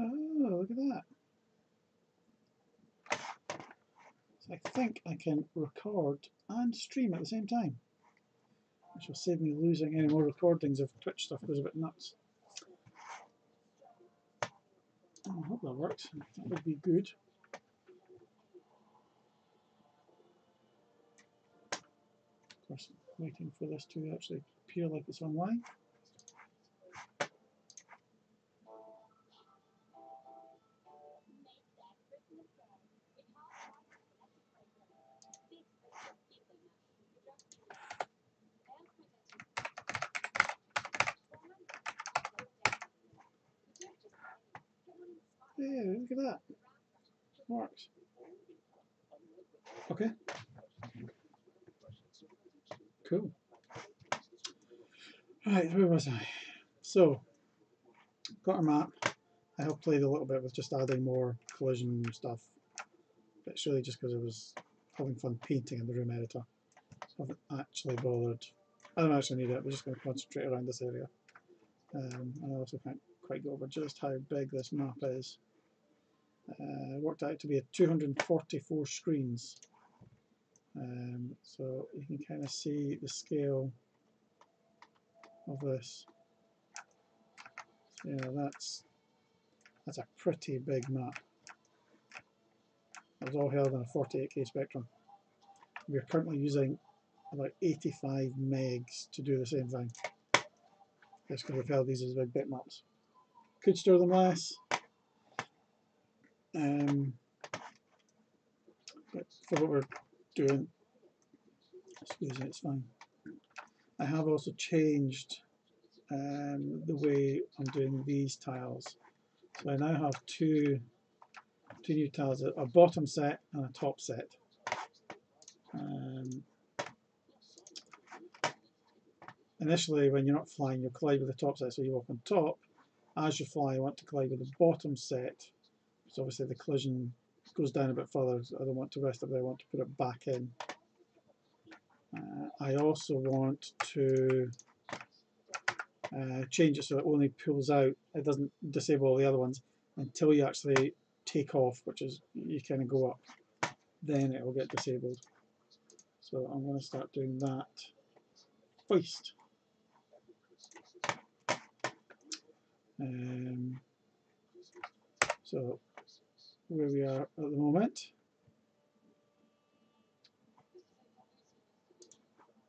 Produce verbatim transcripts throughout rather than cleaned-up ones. Oh, look at that. So I think I can record and stream at the same time, which will save me losing any more recordings if Twitch stuff goes a bit nuts. Oh, I hope that worked. That would be good. Of course, I'm waiting for this to actually appear like it's online. Yeah, look at that. Works. Okay. Cool. Right, where was I? So, got our map. I have played a little bit with just adding more collision stuff. But it's really just because I was having fun painting in the room editor. I haven't actually bothered. I don't actually need it. We're just going to concentrate around this area. Um, and I also can't quite go over just how big this map is. Uh, worked out to be a two hundred forty-four screens, um, so you can kind of see the scale of this. Yeah, that's that's a pretty big map. It was all held on a forty-eight K Spectrum. We're currently using about eighty-five megs to do the same thing. Just because we've held these as big bitmaps. Could store them less, um, but for what we're doing, excuse me, it's fine. I have also changed um, the way I'm doing these tiles. So I now have two, two new tiles, a bottom set and a top set. Um, initially, when you're not flying, you'll collide with the top set, so you walk on top. As you fly, I want to collide with the bottom set, so obviously the collision goes down a bit further. I don't want to rest it, but I want to put it back in. Uh, I also want to uh, change it so it only pulls out, it doesn't disable all the other ones until you actually take off, which is you kind of go up, then it will get disabled. So I'm going to start doing that first. Um, so where we are at the moment,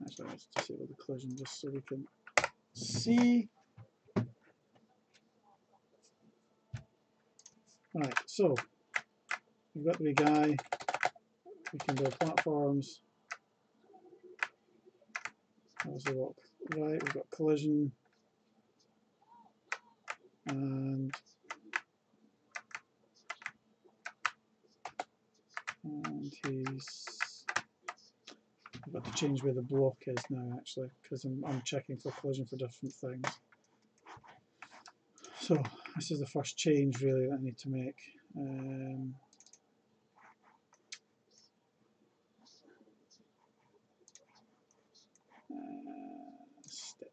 actually let's disable the collision just so we can see. Right, so we've got the big guy, we can build platforms, obviously walk right, we've got collision. And and he's I've got to change where the block is now actually, because I'm, I'm checking for collision for different things. So this is the first change really that I need to make. Um, uh, step.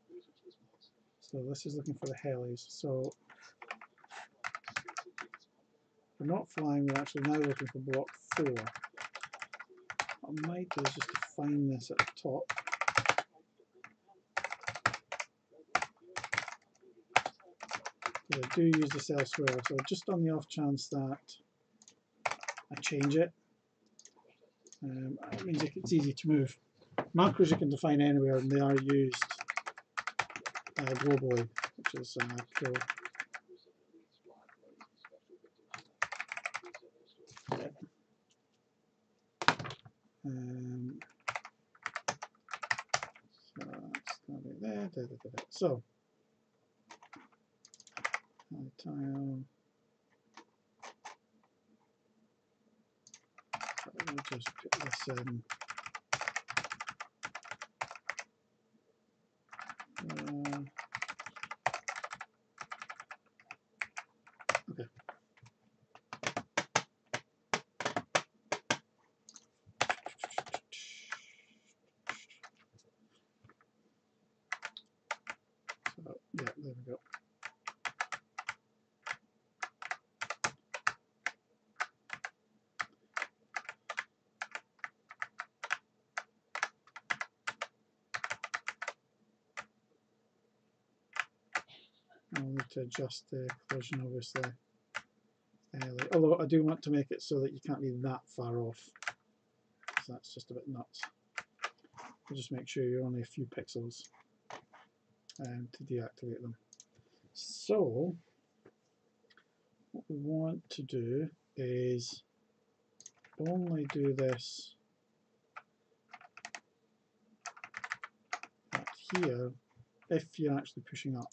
So this is looking for the helis. So we're not flying, we're actually now looking for block four. What I might do is just define this at the top. I do use this elsewhere, so just on the off chance that I change it, um, it means it's easy to move. Macros you can define anywhere and they are used uh, globally, which is uh, cool. Um, so that's going to be there, there, there, there. So, tile. Let me just put this in. Uh, okay. So, yeah, there we go. I need to adjust the collision obviously. Uh, like, although I do want to make it so that you can't be that far off. So that's just a bit nuts. We'll just make sure you're only a few pixels um, to deactivate them. So what we want to do is only do this up here if you're actually pushing up.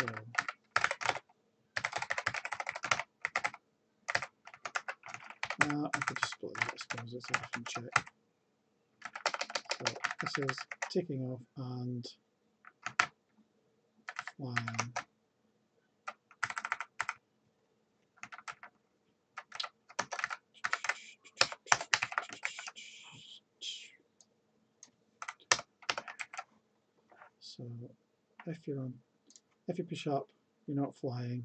So now I could display it, I suppose, let's often check. So this is taking off and flying. So if you're on, if you push up, you're not flying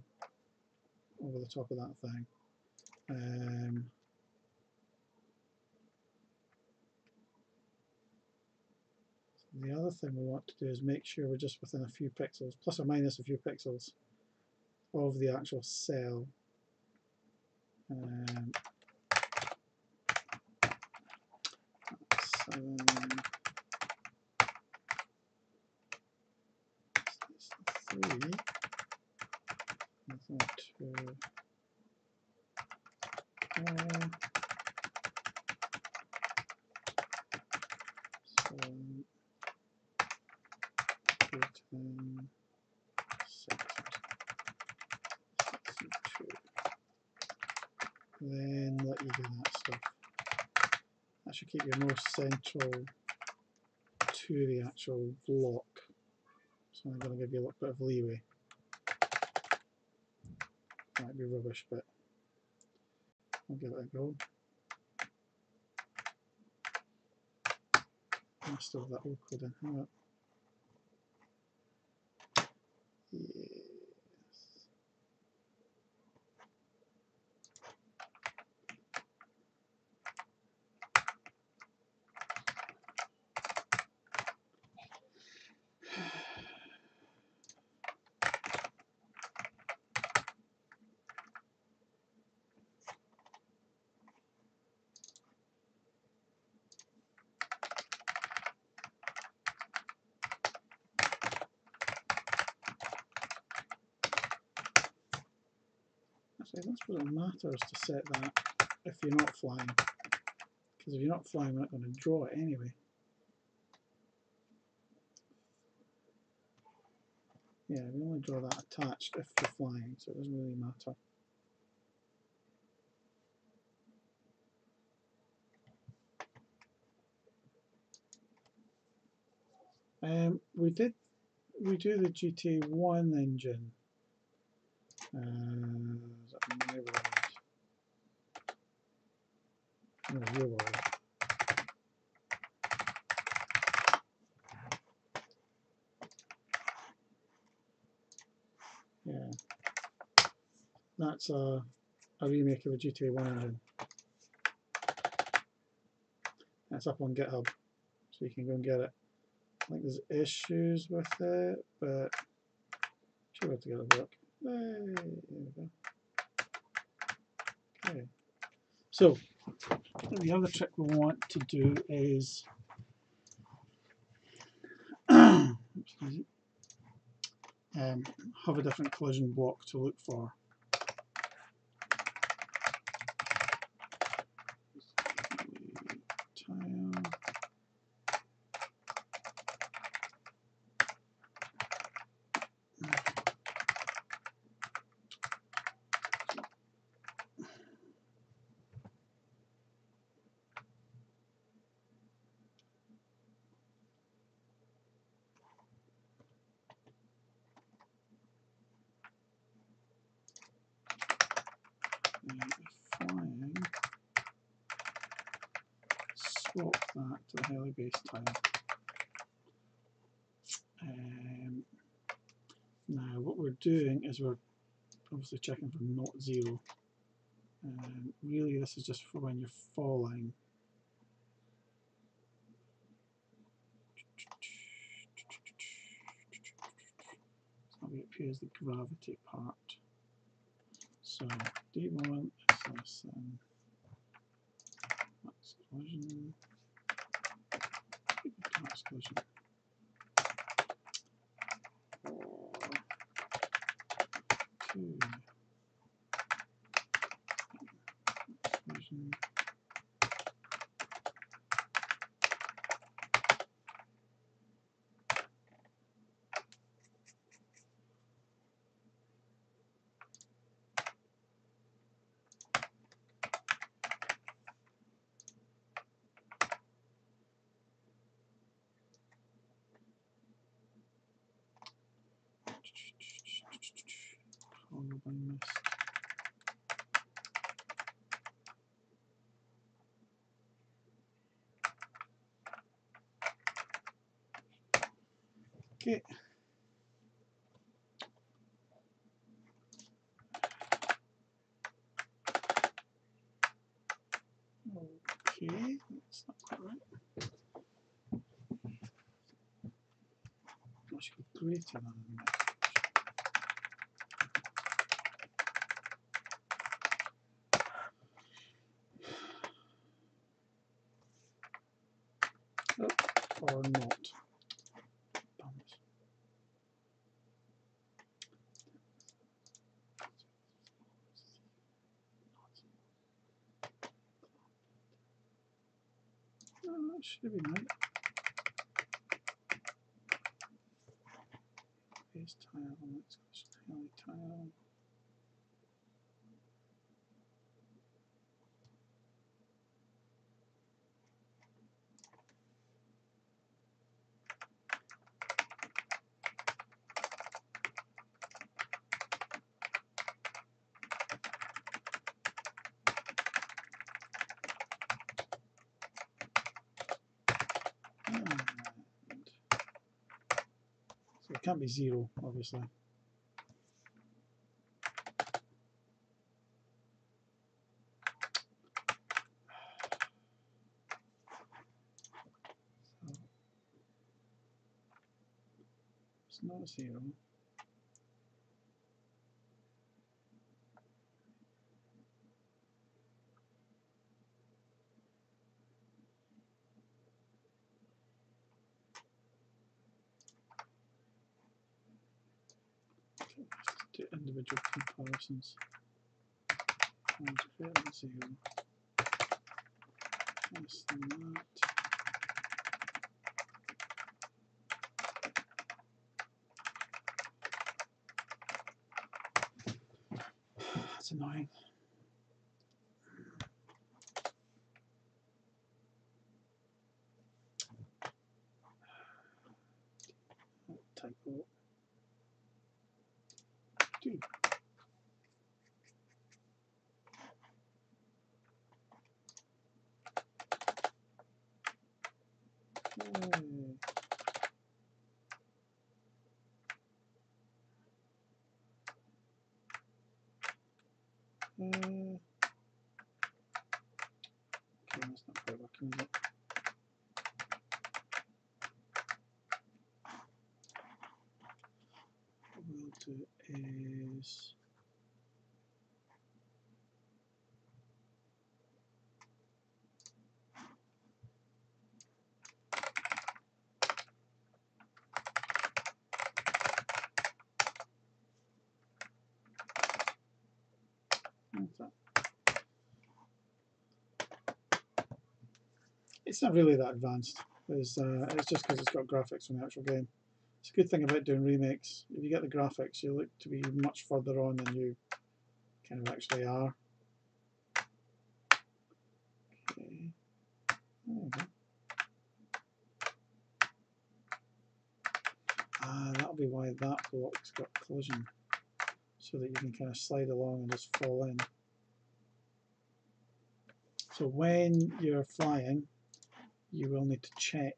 over the top of that thing. Um, so the other thing we want to do is make sure we're just within a few pixels, plus or minus a few pixels, of the actual cell. Um, seven. Three. Nothing to. So return six, six and two. Then let you do that stuff. That should keep you more central to the actual block. So I'm going to give you a little bit of leeway. Might be rubbish, but I'll give it a go. I still have that old code in. Hang on. Yes. So that's what it matters to set that if you're not flying, because if you're not flying we're not going to draw it anyway. Yeah, we only draw that attached if you're flying, so it doesn't really matter. Um, we did, we do the G T A one engine. Um, No, real world. Yeah, that's a, a remake of a G T A one engine. That's up on GitHub, so you can go and get it. I think there's issues with it, but should be able to get it to work. There we go. Okay. So the other trick we want to do is um, have a different collision block to look for. Swap that to the Heli base time. Um, now what we're doing is we're obviously checking for not zero. Um, really this is just for when you're falling. here's the gravity part. So deep moment is less than max collision. Max collision. Four, two, max collision. Okay. Okay, that's not quite right. That should be greater than that. Or not. Oh, that should be nice. Base tile, let's go to tile. It can't be zero, obviously. So it's not zero. To individual comparisons. And fairly zero. Less than that. That's annoying. Typo. Dude. Yay. Uh, okay, that's not quite working, is it? We'll do is it's not really that advanced. It's, uh, it's just because it's got graphics from the actual game. It's a good thing about doing remakes. If you get the graphics, you look to be much further on than you kind of actually are. Okay. There ah, that'll be why that block's got collision, so that you can kind of slide along and just fall in. So when you're flying, you will need to check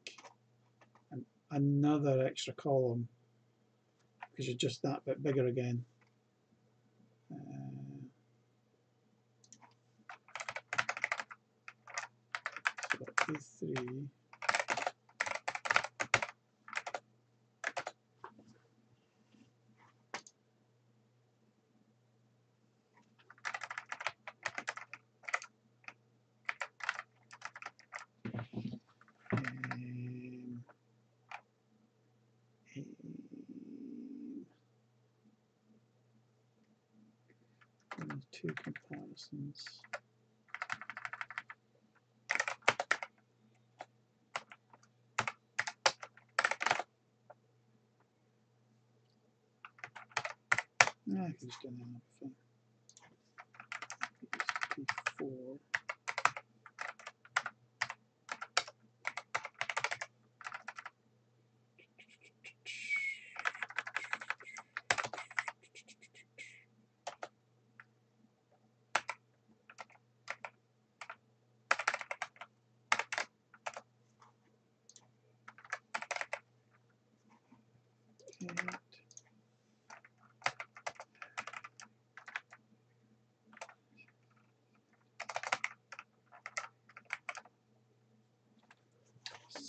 another extra column because you're just that bit bigger again. Uh, so E three. two comparisons. Yeah, I can just get down for four.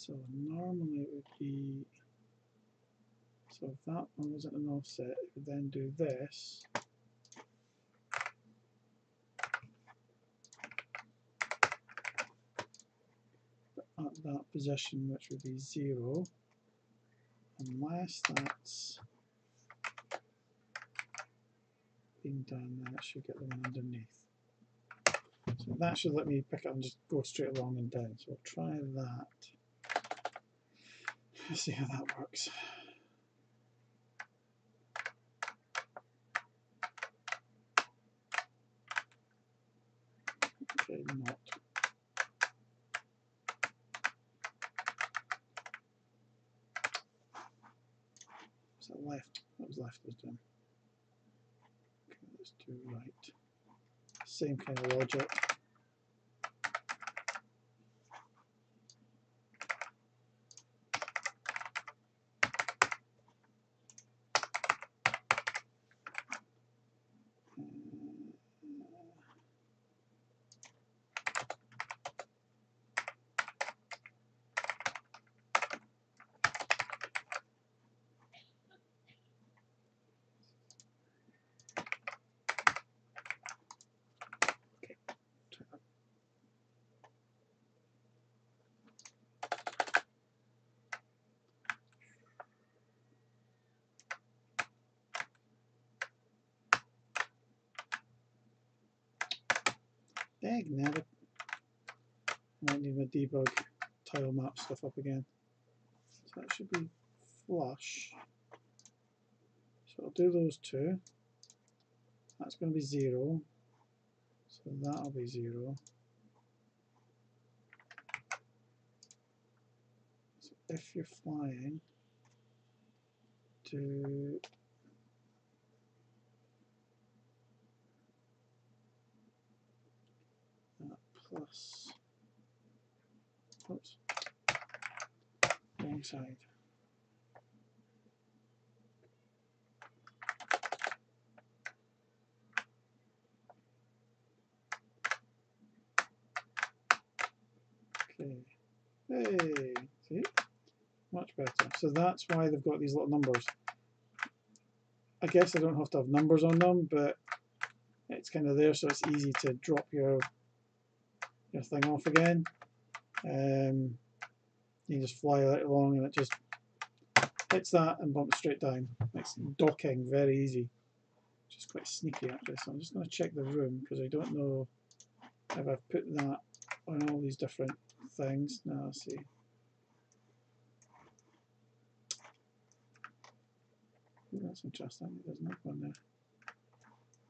So normally it would be, so if that one wasn't an offset, it would then do this. But at that position, which would be zero, unless that's being done, then it should get the one underneath. So that should let me pick it up and just go straight along and down. So I'll try that. Let's see how that works. Okay, not. Was that left? That was left was done. Okay, let's do right. Same kind of logic. Dang, now I might need my debug tile map stuff up again. So that should be flush. So I'll do those two. That's going to be zero. So that'll be zero. So if you're flying, do. Plus, oops, wrong side. Okay, hey, see, much better. So that's why they've got these little numbers. I guess I don't have to have numbers on them, but it's kind of there, so it's easy to drop your your thing off again. Um, you just fly it along and it just hits that and bumps straight down. It's docking very easy, which is quite sneaky actually. So I'm just going to check the room because I don't know if I've put that on all these different things. Now let's see. Ooh, that's interesting. There's not one there.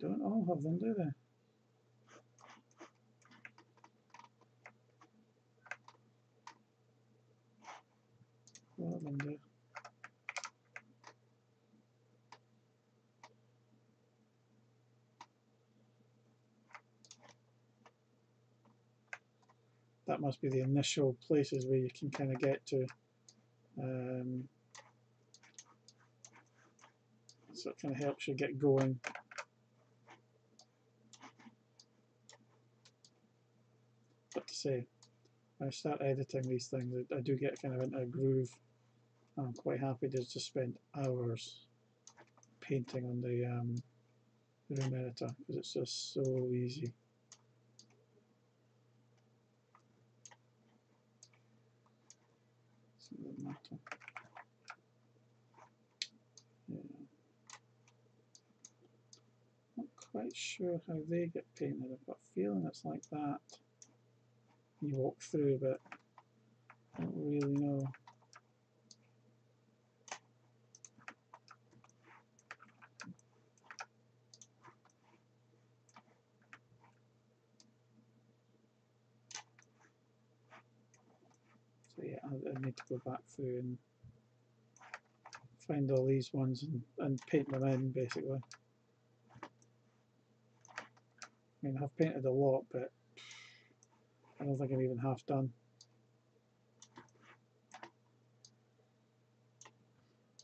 Don't all have them, do they? Well, then that must be the initial places where you can kind of get to. Um, so it kind of helps you get going. But to say, when I start editing these things, I do get kind of into a groove. I'm quite happy to just spend hours painting on the um, room editor because it's just so easy. So it doesn't matter. Yeah. Not quite quite sure how they get painted. I've got a feeling it's like that. You walk through, but I don't really know. So yeah, I, I need to go back through and find all these ones and, and paint them in, basically. I mean, I've painted a lot, but I don't think I'm even half done.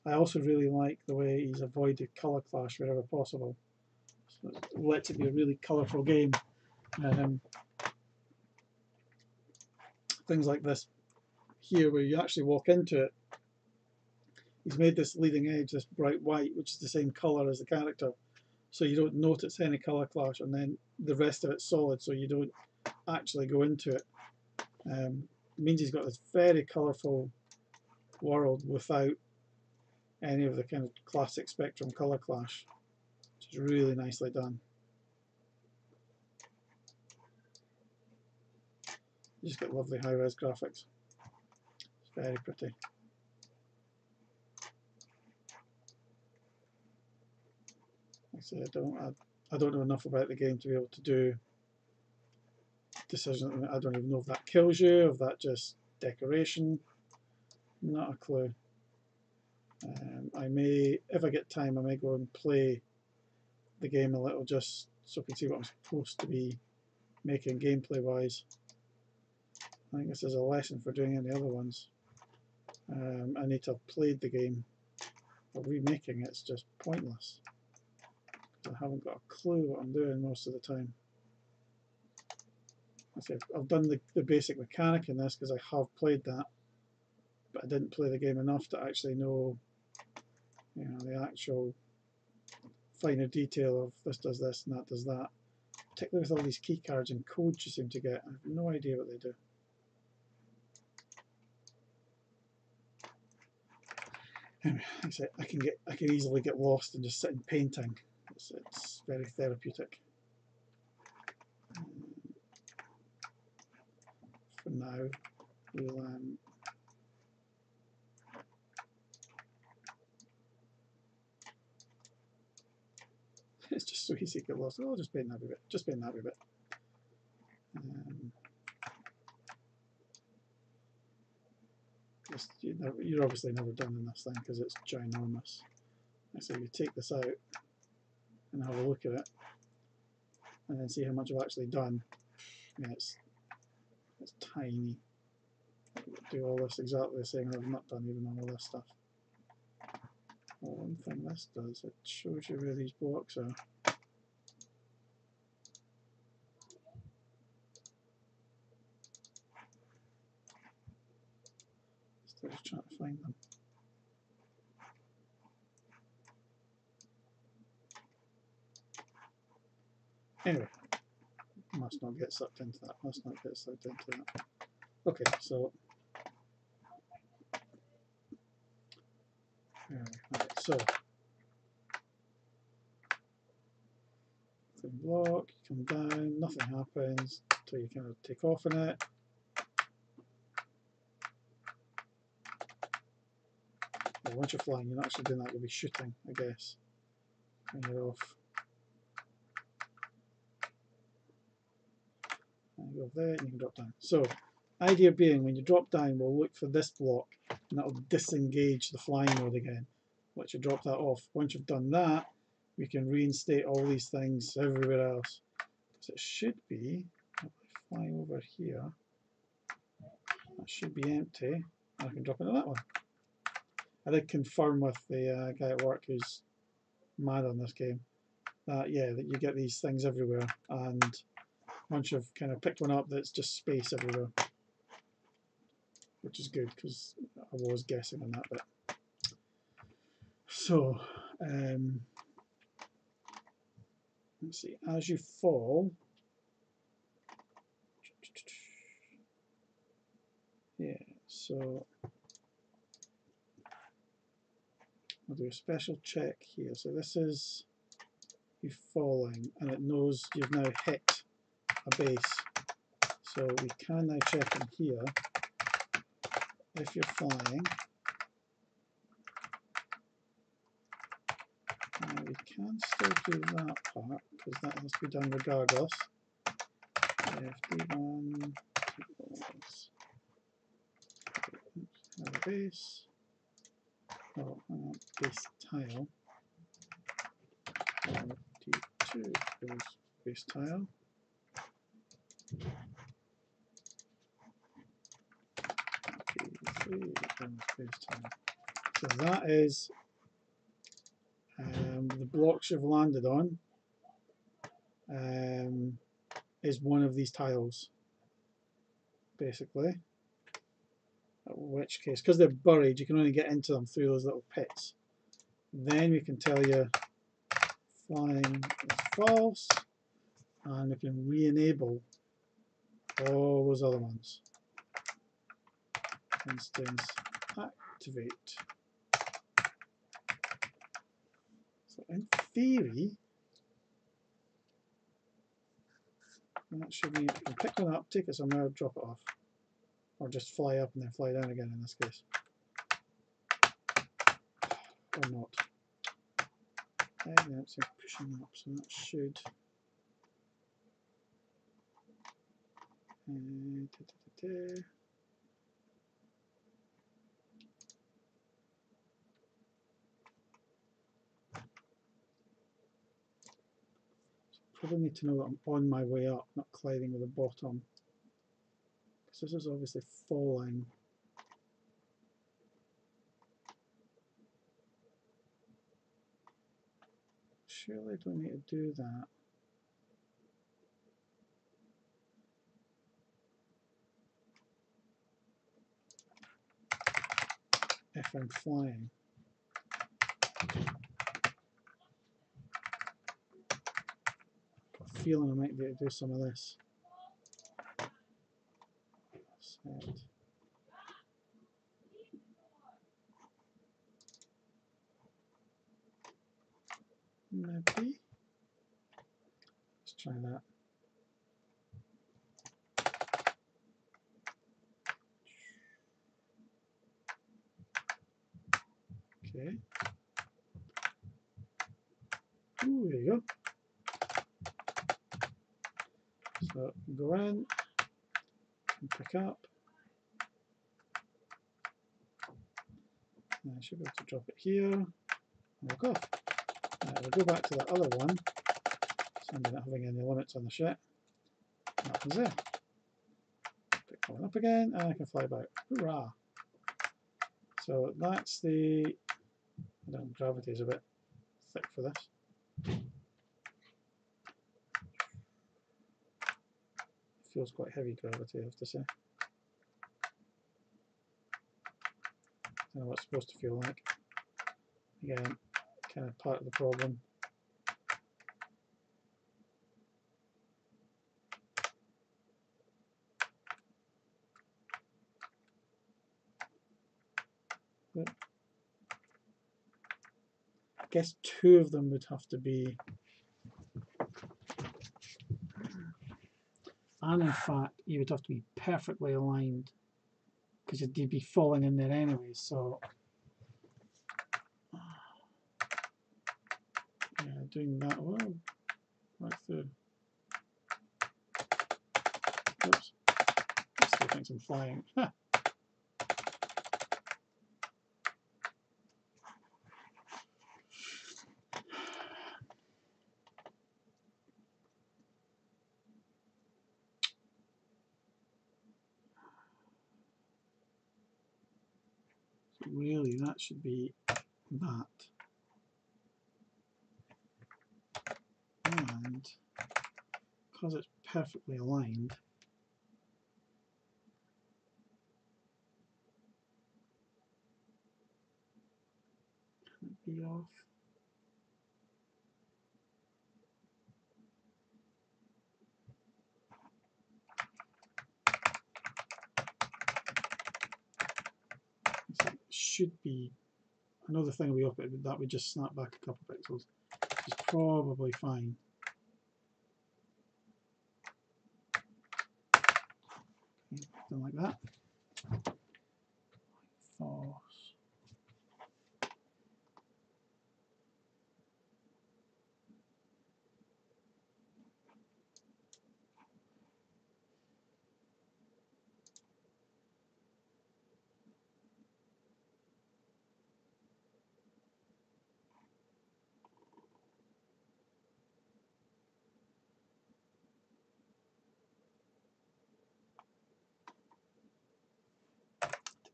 I also really like the way he's avoided colour clash wherever possible. So it lets it be a really colourful game. And um, things like this here, where you actually walk into it, he's made this leading edge, this bright white, which is the same colour as the character. So you don't notice any colour clash, and then the rest of it's solid, so you don't actually go into it. Um, it means he's got this very colourful world without any of the kind of classic Spectrum colour clash, which is really nicely done. You just get lovely high-res graphics. It's very pretty. Like I said, I don't, I, I don't know enough about the game to be able to do decisions. I don't even know if that kills you, if that just decoration. Not a clue. Um, I may, if I get time, I may go and play the game a little just so I can see what I'm supposed to be making gameplay wise. I think this is a lesson for doing any other ones. Um, I need to have played the game, but remaking it's just pointless. I haven't got a clue what I'm doing most of the time. I've done the, the basic mechanic in this because I have played that, but I didn't play the game enough to actually know, you know, the actual finer detail of this does this and that does that. Particularly with all these key cards and codes you seem to get, I have no idea what they do. Anyway, like I said, I can get I can easily get lost and just sit in painting. It's, it's very therapeutic. Now we'll um, it's just so easy to get lost. Oh, just paint that wee bit, just paint that wee bit. Um, just, you know, you're obviously never done in this thing because it's ginormous. So you take this out and have a look at it, and then see how much I've actually done. Yeah, it's It's tiny. I do all this exactly the same. I've not done even all this stuff. Well, one thing this does, it shows you where these blocks are. Still just trying to find them. Anyway. Must not get sucked into that, must not get sucked into that. Okay, so um, right, so the block, you come down, nothing happens until you kind of take off in it. Well, once you're flying, you're not actually doing that, you'll be shooting, I guess, and you're off. You go there and you can drop down. So, idea being, when you drop down, we'll look for this block, and that'll disengage the flying mode again. Let you drop that off. Once you've done that, we can reinstate all these things everywhere else. So it should be, if I fly over here, that should be empty. I can drop into that one. I did confirm with the uh, guy at work who's mad on this game that, yeah, that you get these things everywhere, and once you've kind of picked one up, that's just space everywhere, which is good because I was guessing on that bit. So um, let's see, as you fall, yeah, so I'll do a special check here. So this is you falling, and it knows you've now hit a base. So we can now check in here if you're flying. Now we can still do that part because that has to be done regardless. F D one equals base. Oh, hang on, base tile. T two is base tile. T three is base tile. So that is um, the blocks you've landed on. Um, is one of these tiles, basically. In which case, because they're buried, you can only get into them through those little pits. Then we can tell you flying is false, and we can re-enable all those other ones. Instance activate. So in theory, that should be, pick one up, take it somewhere, drop it off. Or just fly up and then fly down again in this case. Or not. Yeah, so pushing up, so that should. Uh, da, da, da, da. So probably need to know that I'm on my way up, not colliding with the bottom. So this is obviously falling. Surely I don't need to do that. If I'm flying. Got a feeling I might be able to do some of this. Right. Maybe. Let's try that. Okay. Ooh, there you go. So go in and pick up. I should be able to drop it here and walk off. Right, we'll go back to that other one. So I'm not having any limits on the ship. That happens there. Pick that one up again and I can fly back. Hurrah! So that's the. I don't know, gravity is a bit thick for this. It feels quite heavy gravity, I have to say. I don't know what it's supposed to feel like. Again, kind of part of the problem. But I guess two of them would have to be, and in fact, you would have to be perfectly aligned. Because you'd be falling in there anyway, so yeah, doing that well, right through. Oops, still thinks I'm flying. Huh. Really, that should be that. And because it's perfectly aligned, can it be off? Should be another thing we up it, but that would just snap back a couple of pixels. is probably fine. Something like that. False.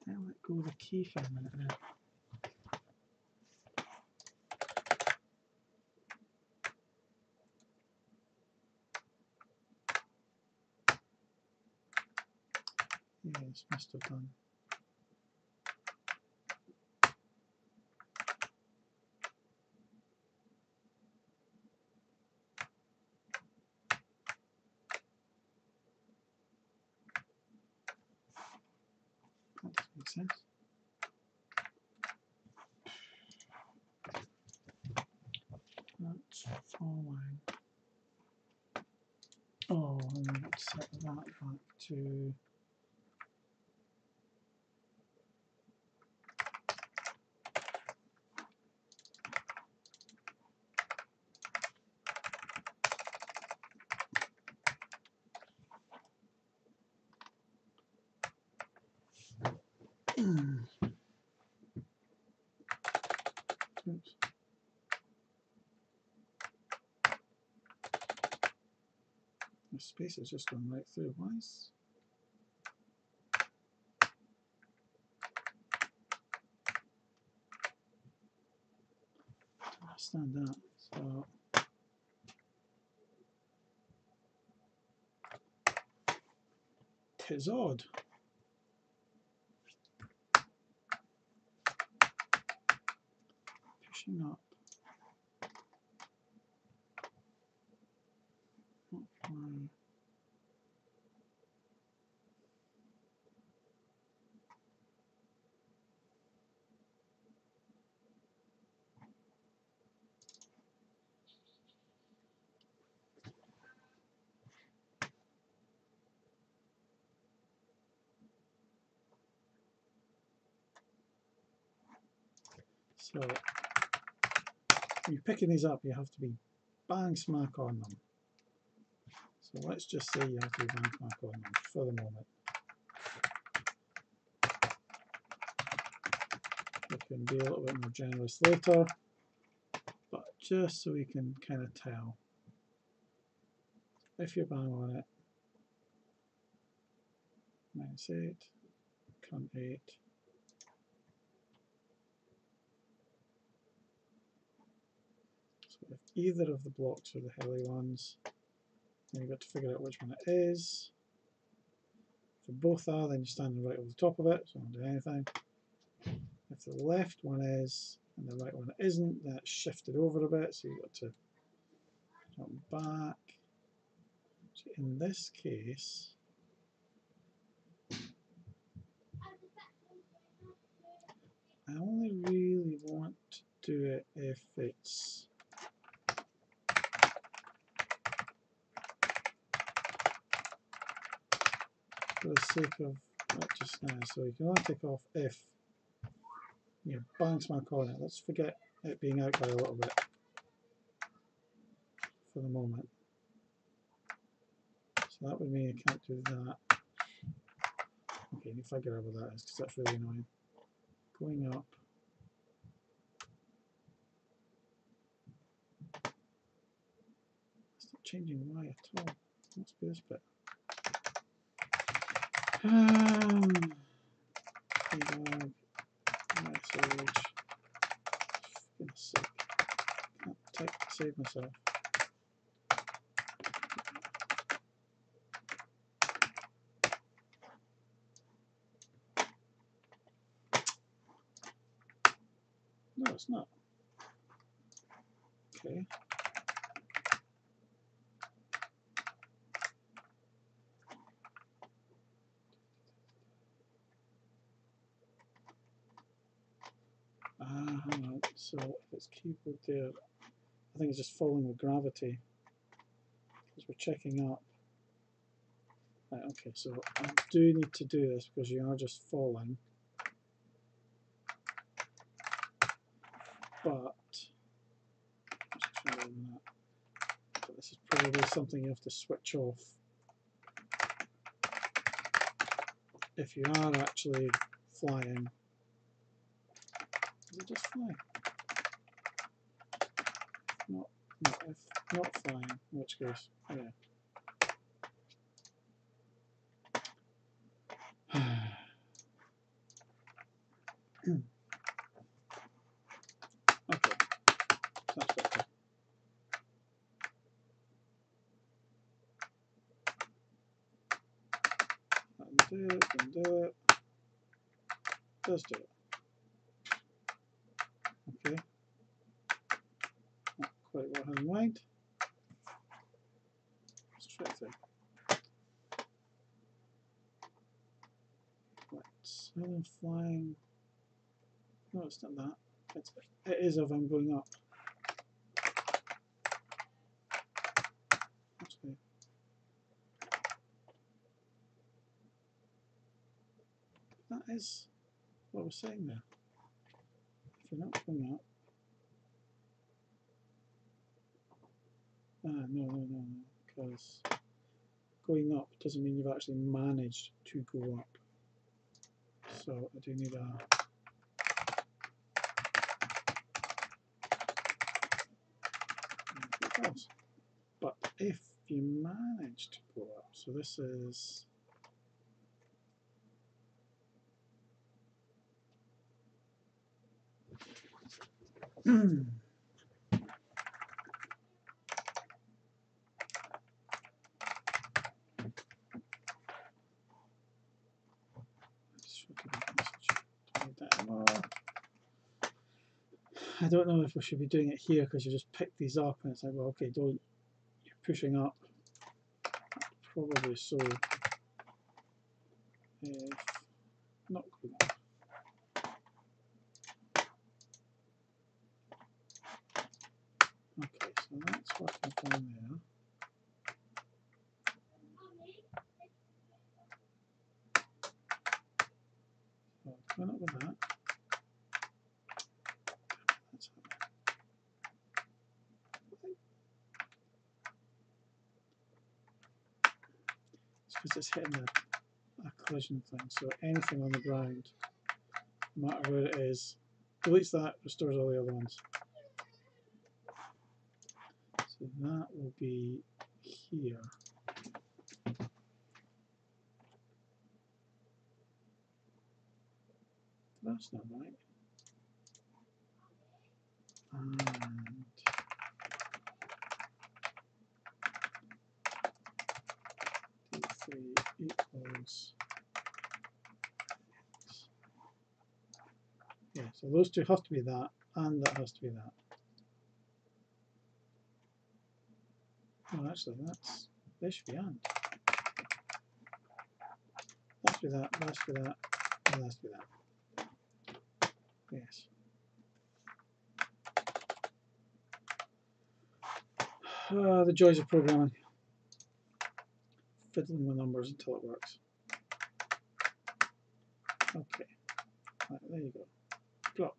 I'll let go of the key for a minute now. Yeah, this must have done. That's falling. Oh, and let's set that back to space has just gone right through. Why is I understand that? So tis odd. Pushing up. So when you're picking these up, you have to be bang smack on them. So let's just say you have to be bang smack on them for the moment. We can be a little bit more generous later, but just so we can kind of tell if you're bang on it. Minus eight, count eight. Either of the blocks are the hilly ones, then you've got to figure out which one it is. If both are, then you're standing right over the top of it, so don't do anything. If the left one is and the right one isn't, then it's shifted over a bit, so you've got to jump back. So in this case, I only really want to do it if it's for the sake of that just now, so you can only take off if you bang smack on it. Let's forget it being out by a little bit for the moment. So that would mean you can't do that. Okay, you figure out what that is because that's really annoying. Going up. It's not changing Y at all. Let's do this bit. Um, debug message. Sick. Can't type to save myself. No, it's not. Okay. So if it's keyboard there, I think it's just falling with gravity, because we're checking up. Right, okay, so I do need to do this because you are just falling. But, just try that. But this is probably something you have to switch off if you are actually flying. Does it just fly? Not, not if not flying, in which case, yeah. Do it, then do it, let's do it. Okay, not quite what I had in mind. Let's try it through. Let's, I'm flying, no it's not that, it's, it is if I'm going up. That is what I was saying there. If you're not coming up. Ah, no, no, no, no, because going up doesn't mean you've actually managed to go up. So I do need a. But if you manage to go up, so this is. Mm. I don't know if we should be doing it here because you just pick these up and it's like, well, okay, don't, you're pushing up. Probably so. If not going up. Okay, so that's what I've done there. So I've gone up with that. That's okay. It's because it's hitting a, a collision thing, so anything on the ground, no matter where it is, deletes that, restores all the other ones. So that will be here. That's not right. And D three equals. Yeah, so those two have to be that, and that has to be that. Oh, actually, that's, they should be on. That's with that, that's with that, and that's with that. Yes. Uh, the joys of programming. Fiddling with numbers until it works. Okay. Right, there you go. Drop.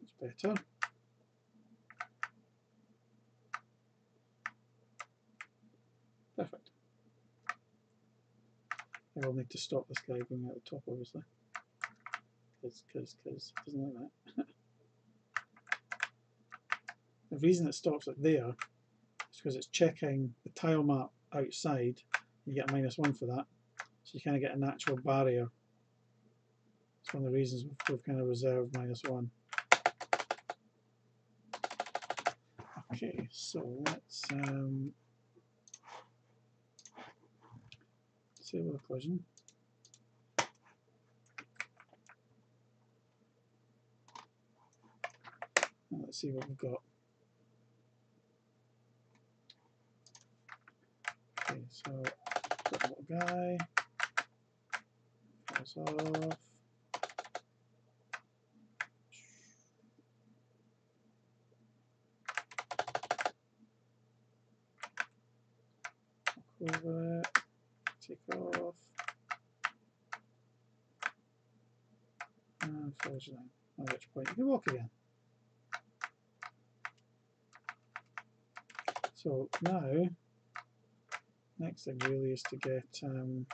That's better. Perfect. I will need to stop this guy going out the top, obviously. Because, because, because, it doesn't like that. The reason it stops it there is because it's checking the tile map outside. You get minus one for that. So you kind of get a natural barrier. It's one of the reasons we've kind of reserved minus one. Okay, so let's. Um, Disable the collision. Now let's see what we've got. Okay, so got a little guy. Falls off. over, tick off, and forward zone, at which point you can walk again. So now, next thing really is to get um,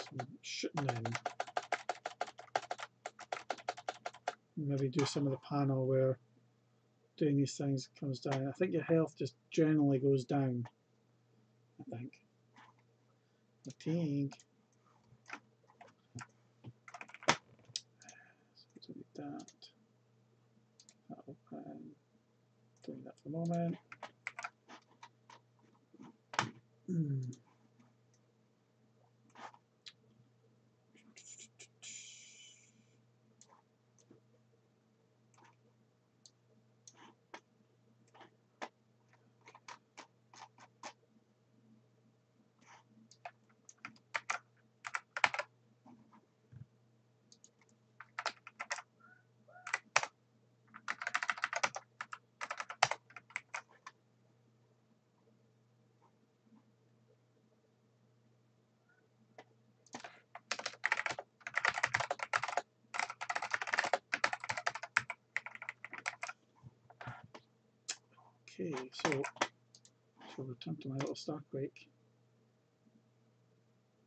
some shooting in. Maybe do some of the panel where doing these things comes down. I think your health just generally goes down. I think. I think. That. That open. Doing that for a moment. Mm. Okay, so I'll return to my little Starquake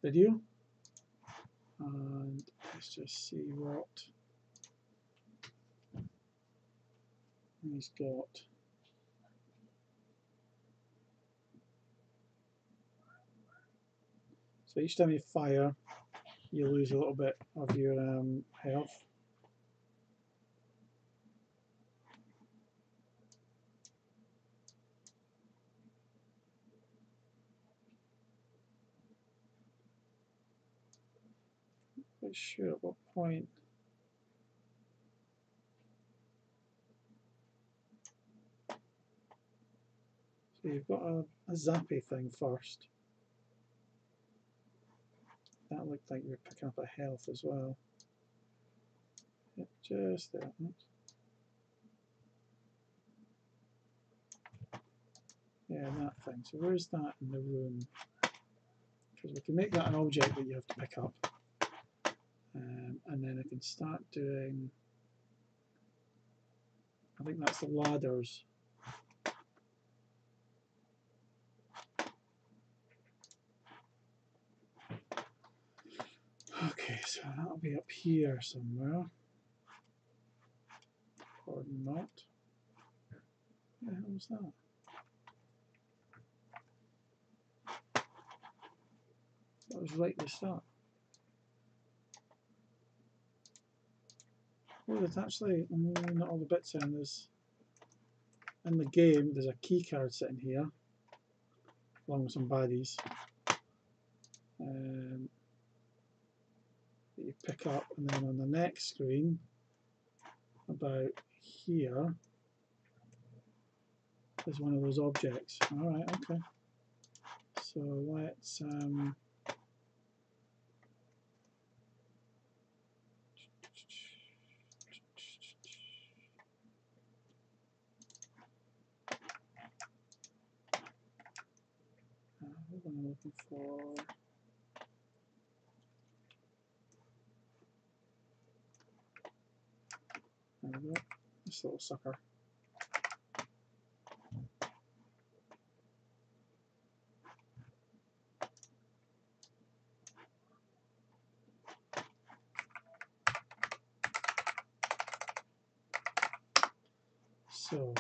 video and let's just see what he's got. So each time you fire, you lose a little bit of your um, health. Sure at what point so you've got a, a zappy thing first that looked like you were picking up a health as well. Yep, just there. Yeah, that thing. So where's that in the room? Because we can make that an object that you have to pick up. Um, and then I can start doing, I think that's the ladders. Okay, so that'll be up here somewhere, or not. What the hell was that? That was right at the start. Well, it's actually not all the bits in this. In the game, there's a key card sitting here, along with some baddies um, that you pick up, and then on the next screen, about here, is one of those objects. All right, okay. So let's. Um, I'm looking for there we go. This little sucker. So,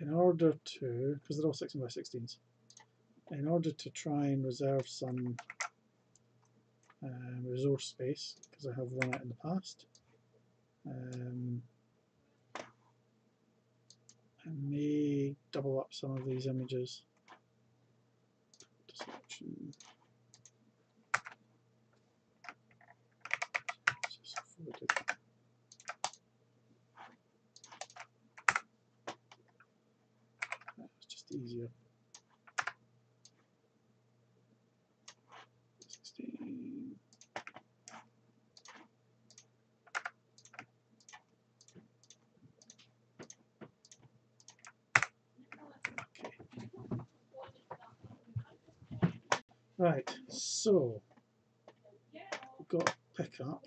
in order to, because they're all sixteen by sixteens. In order to try and reserve some um, resource space, because I have run out in the past, um, I may double up some of these images. Selection. Just forward it. That's just easier. Right, so we've got pick up.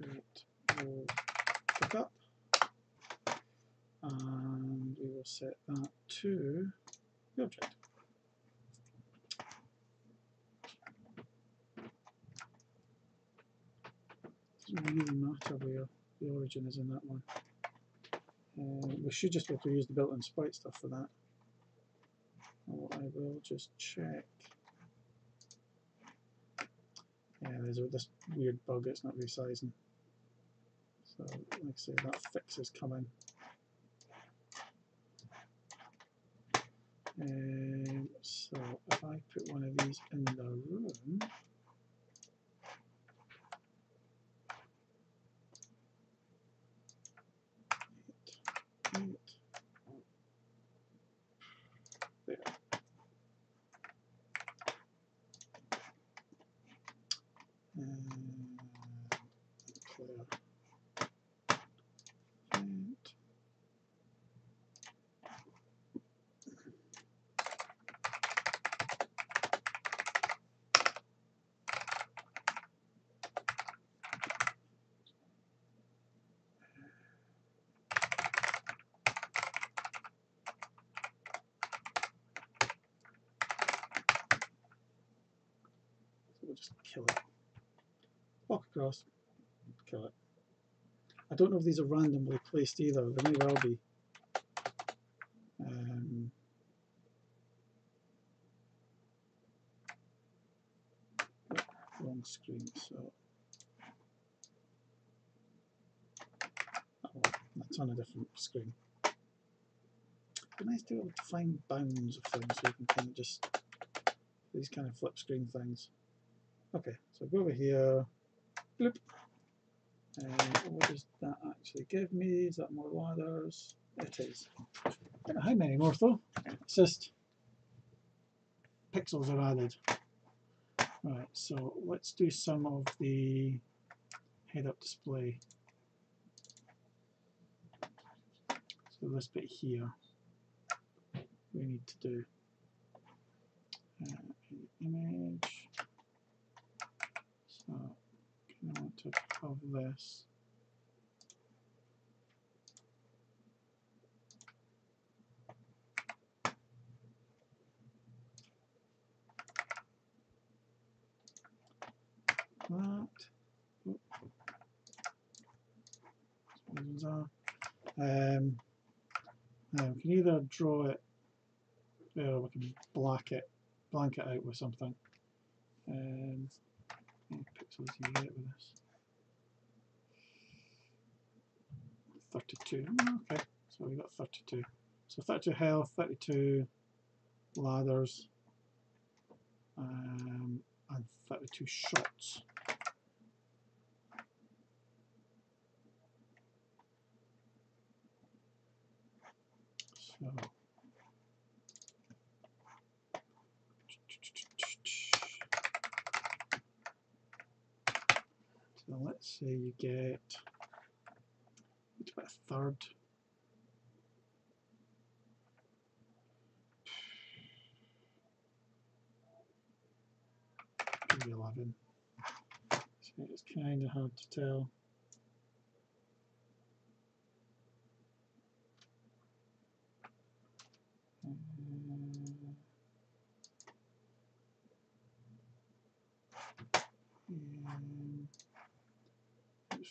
Right, we'll pick up. And we will set that to the object. Doesn't really matter where the origin is in that one. Uh, we should just be able to use the built-in sprite stuff for that. Oh, I will just check. Yeah, there's this weird bug, it's not resizing. So, like I say, that fix is coming. Um, so, if I put one of these in the room, there. And clear. And kill it. Walk across, kill it. I don't know if these are randomly placed either, they may well be. Um, wrong screen, so. Oh, that's on a different screen. It'd be nice to be able to find bounds of things so you can kind of just, these kind of flip screen things. Okay, so go over here, bloop, and what does that actually give me? Is that more ladders? It is. I don't know how many more though, it's just pixels are added. Right, so let's do some of the head-up display. So this bit here, we need to do uh, image. So, I want to have this. That. Um, now we can either draw it, or we can black it, blank it out with something. Um, Pixels you get with this. thirty-two. Okay, so we got thirty-two. So thirty-two health, thirty-two ladders, um, and thirty-two shots. So. So let's say you get about a third. Maybe eleven. So it's kind of hard to tell.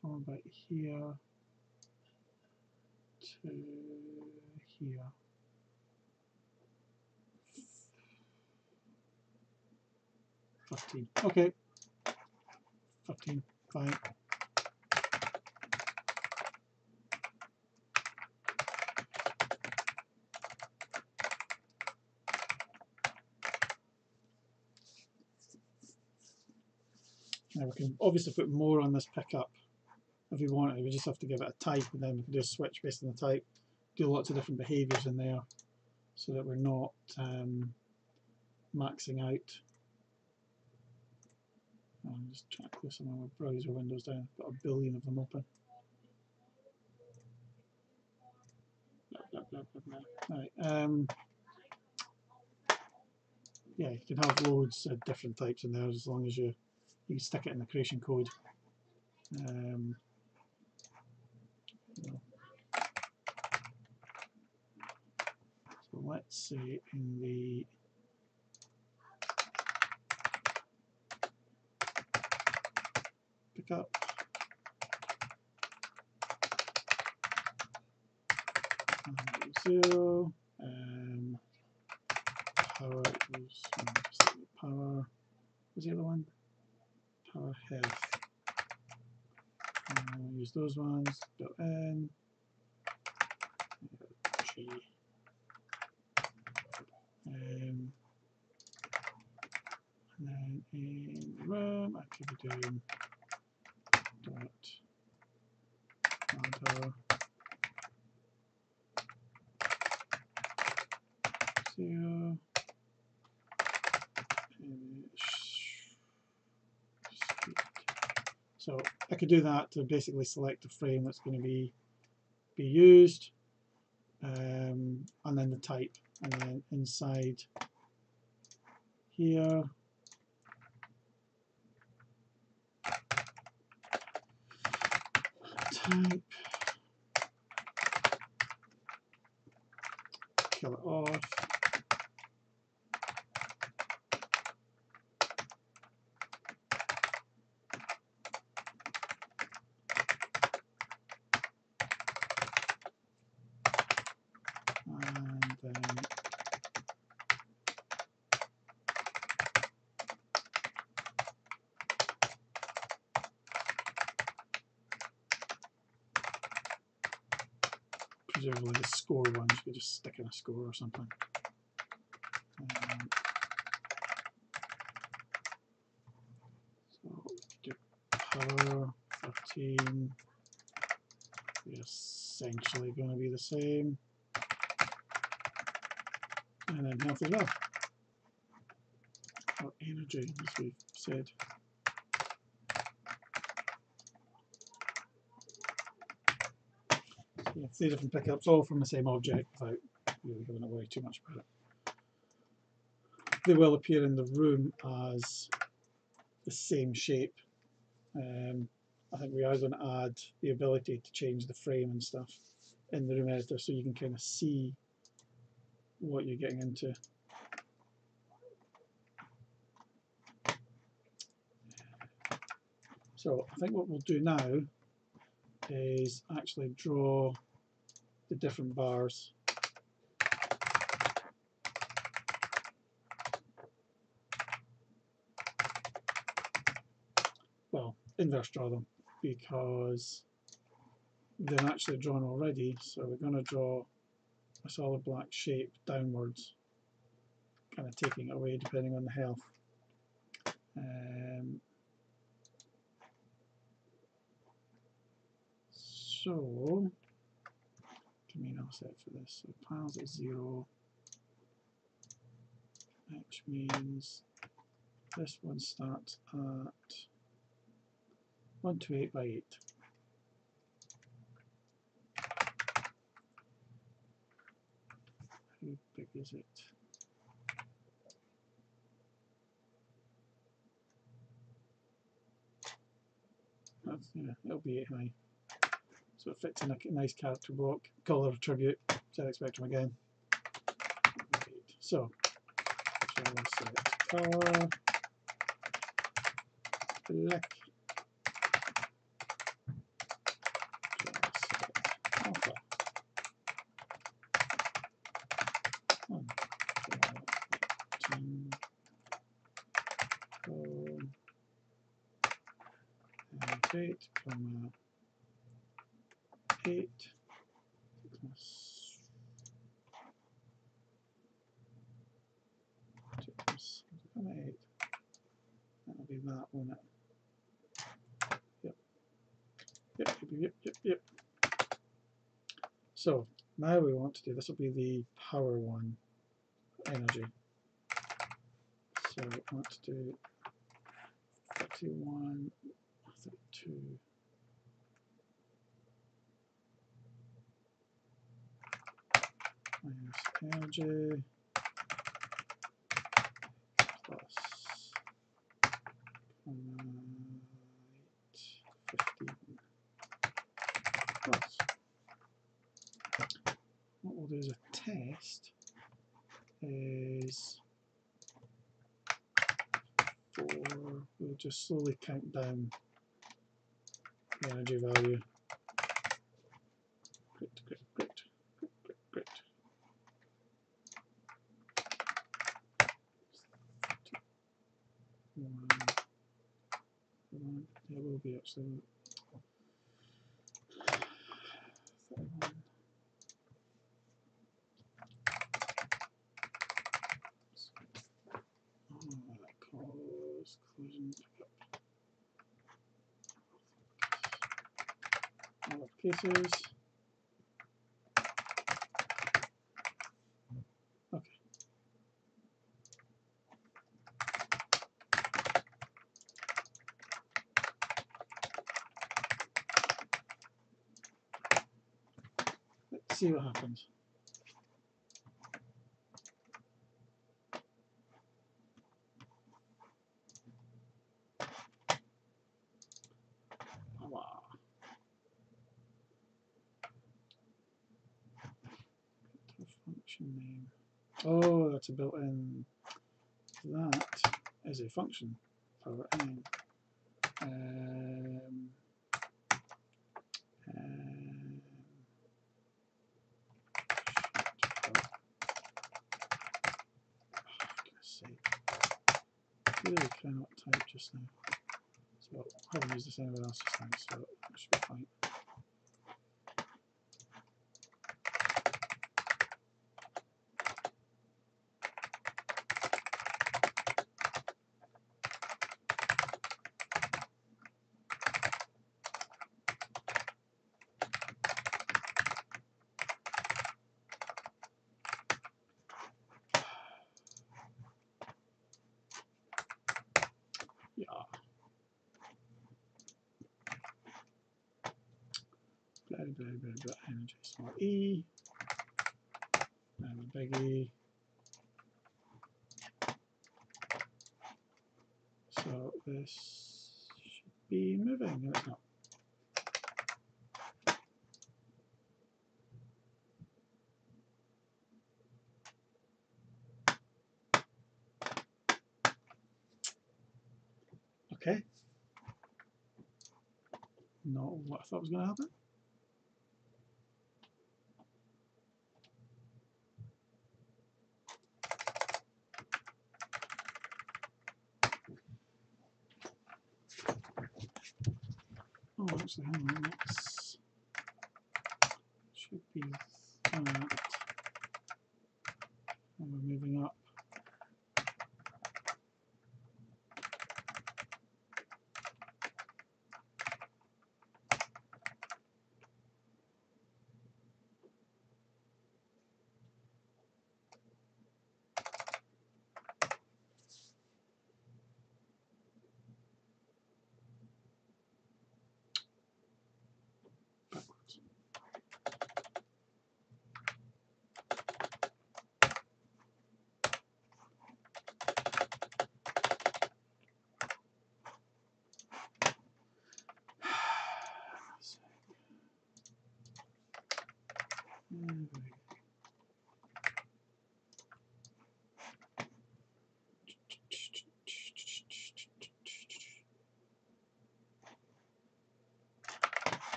From about here to here. Fifteen. Okay. Fifteen. Fine. Now we can obviously put more on this pickup. If we want it, we just have to give it a type, and then we can do a switch based on the type, do lots of different behaviours in there so that we're not um, maxing out. I'm just trying to close some of my browser windows down, I've got a billion of them open. All right, um, yeah, you can have loads of different types in there as long as you, you stick it in the creation code. Um, so let's say in the pickup, zero, um, power, power, was the other one? Power health. I'll use those ones, built in. Um, and then in the RAM, I could be doing dot number zero. So I could do that to basically select a frame that's going to be be used, um, and then the type, and then inside here type, kill it off. Like a score one, you could just stick in a score or something. Um, so do power thirteen. They're essentially going to be the same, and then health as well, or energy, as we've said. Yeah, three different pickups, all from the same object, without really giving away too much about it. They will appear in the room as the same shape. Um, I think we are going to add the ability to change the frame and stuff in the room editor, so you can kind of see what you're getting into. So I think what we'll do now is actually draw the different bars. Well, inverse draw them, because they're actually drawn already. So we're going to draw a solid black shape downwards, kind of taking it away depending on the health. Um, So, domain offset for this. So piles at zero, which means this one starts at one twenty-eight by eight. How big is it? That's, yeah, it'll be eight high. So it fits in a nice character block. Color attribute, Z X Spectrum again. So, shall we select color, black, alpha, one, two, four, and eight, comma, eight plus, two plus eight. That'll be that, won't it? Yep. Yep, yep, yep, yep. So now we want to do this, will be the power one, energy. So we want to do thirty-one, thirty-two. Energy there's a test is four. We'll just slowly count down the energy value. Great, great, great, great, great, great. One, one. There will be actually. Cases. Okay. Let's see what happens. Name. Oh, that's a built-in. That is a function. Power in. Um, um, oh, really cannot type just now. So I haven't used this anywhere else this time, so it should be fine. Blah, blah, blah, energy, small e, and a big E. So this should be moving, no it's not. Okay. Not what I thought was going to happen. Actually, hang on, let's, should be that, and we're moving up.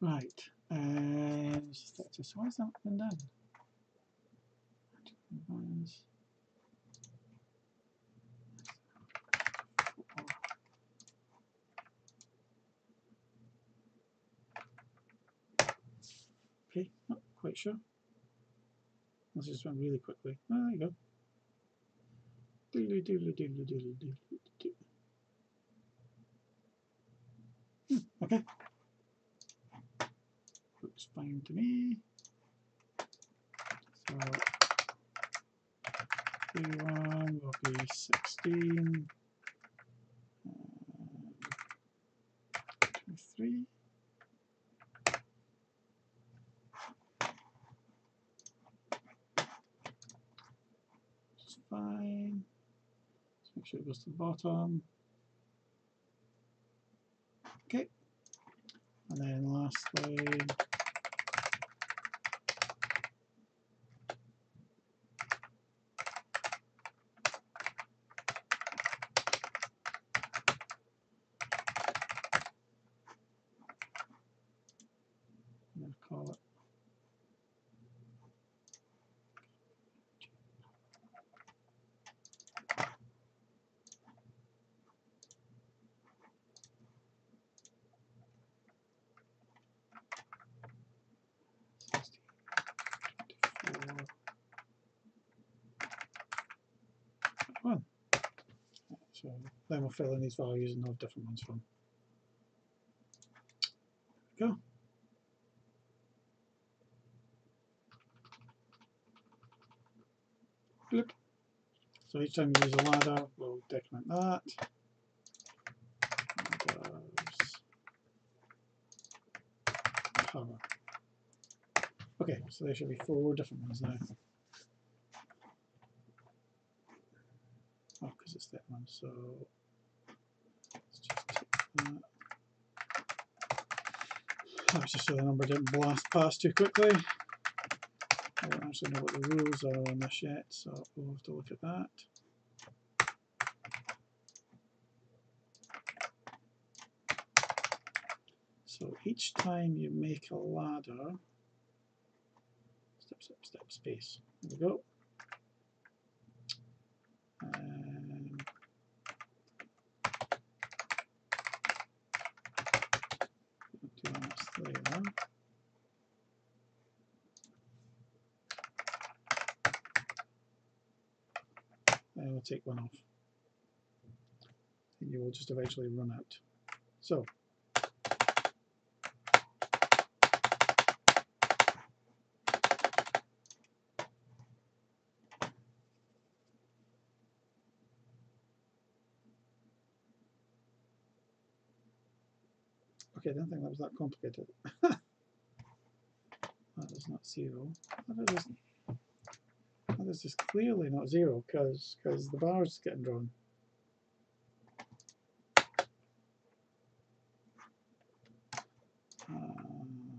Right, and um, so why is that been done? Okay, not quite sure. This just went really quickly. Oh, there you go. Hmm, okay. Looks fine to me. So one will be sixteen. Um, two, three. It's fine. Let's make sure it goes to the bottom. Okay. And then lastly. So then we'll fill in these values and have different ones from. There we go. Flip. So each time we use a ladder, we'll decrement that. Power. Okay, so there should be four different ones now. It's that one, so let's just take that. That's just so the number didn't blast past too quickly. I don't actually know what the rules are on this yet, so we'll have to look at that. So each time you make a ladder, step, step, step, space. There we go. Take one off, and you will just eventually run out. So, okay, I don't think that was that complicated. That is not zero. That is. This is clearly not zero because because the bar is getting drawn. Um,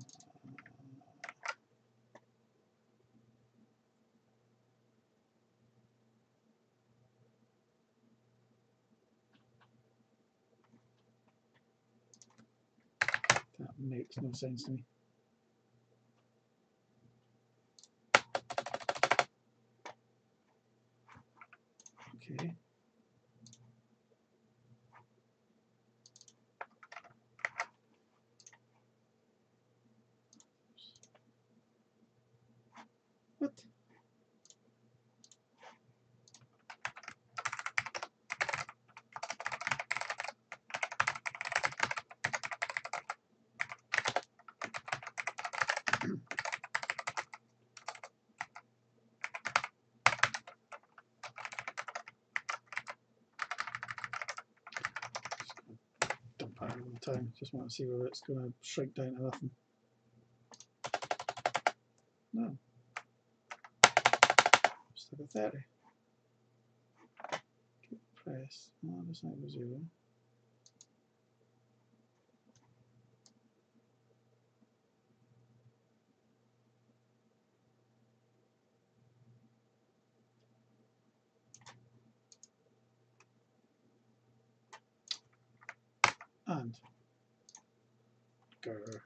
that makes no sense to me. Time. Just want to see whether it's going to shrink down to nothing. No. Still got thirty. Keep press. No, that's not a zero. And grr.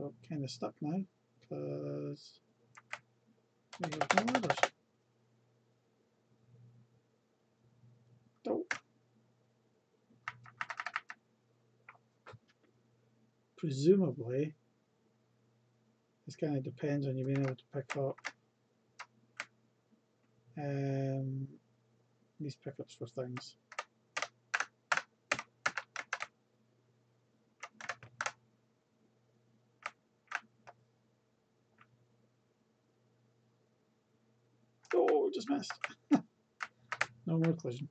We're kind of stuck now because we have no others. Dope. Presumably, this kind of depends on you being able to pick up um, these pickups for things. Oh, just missed. No more collision.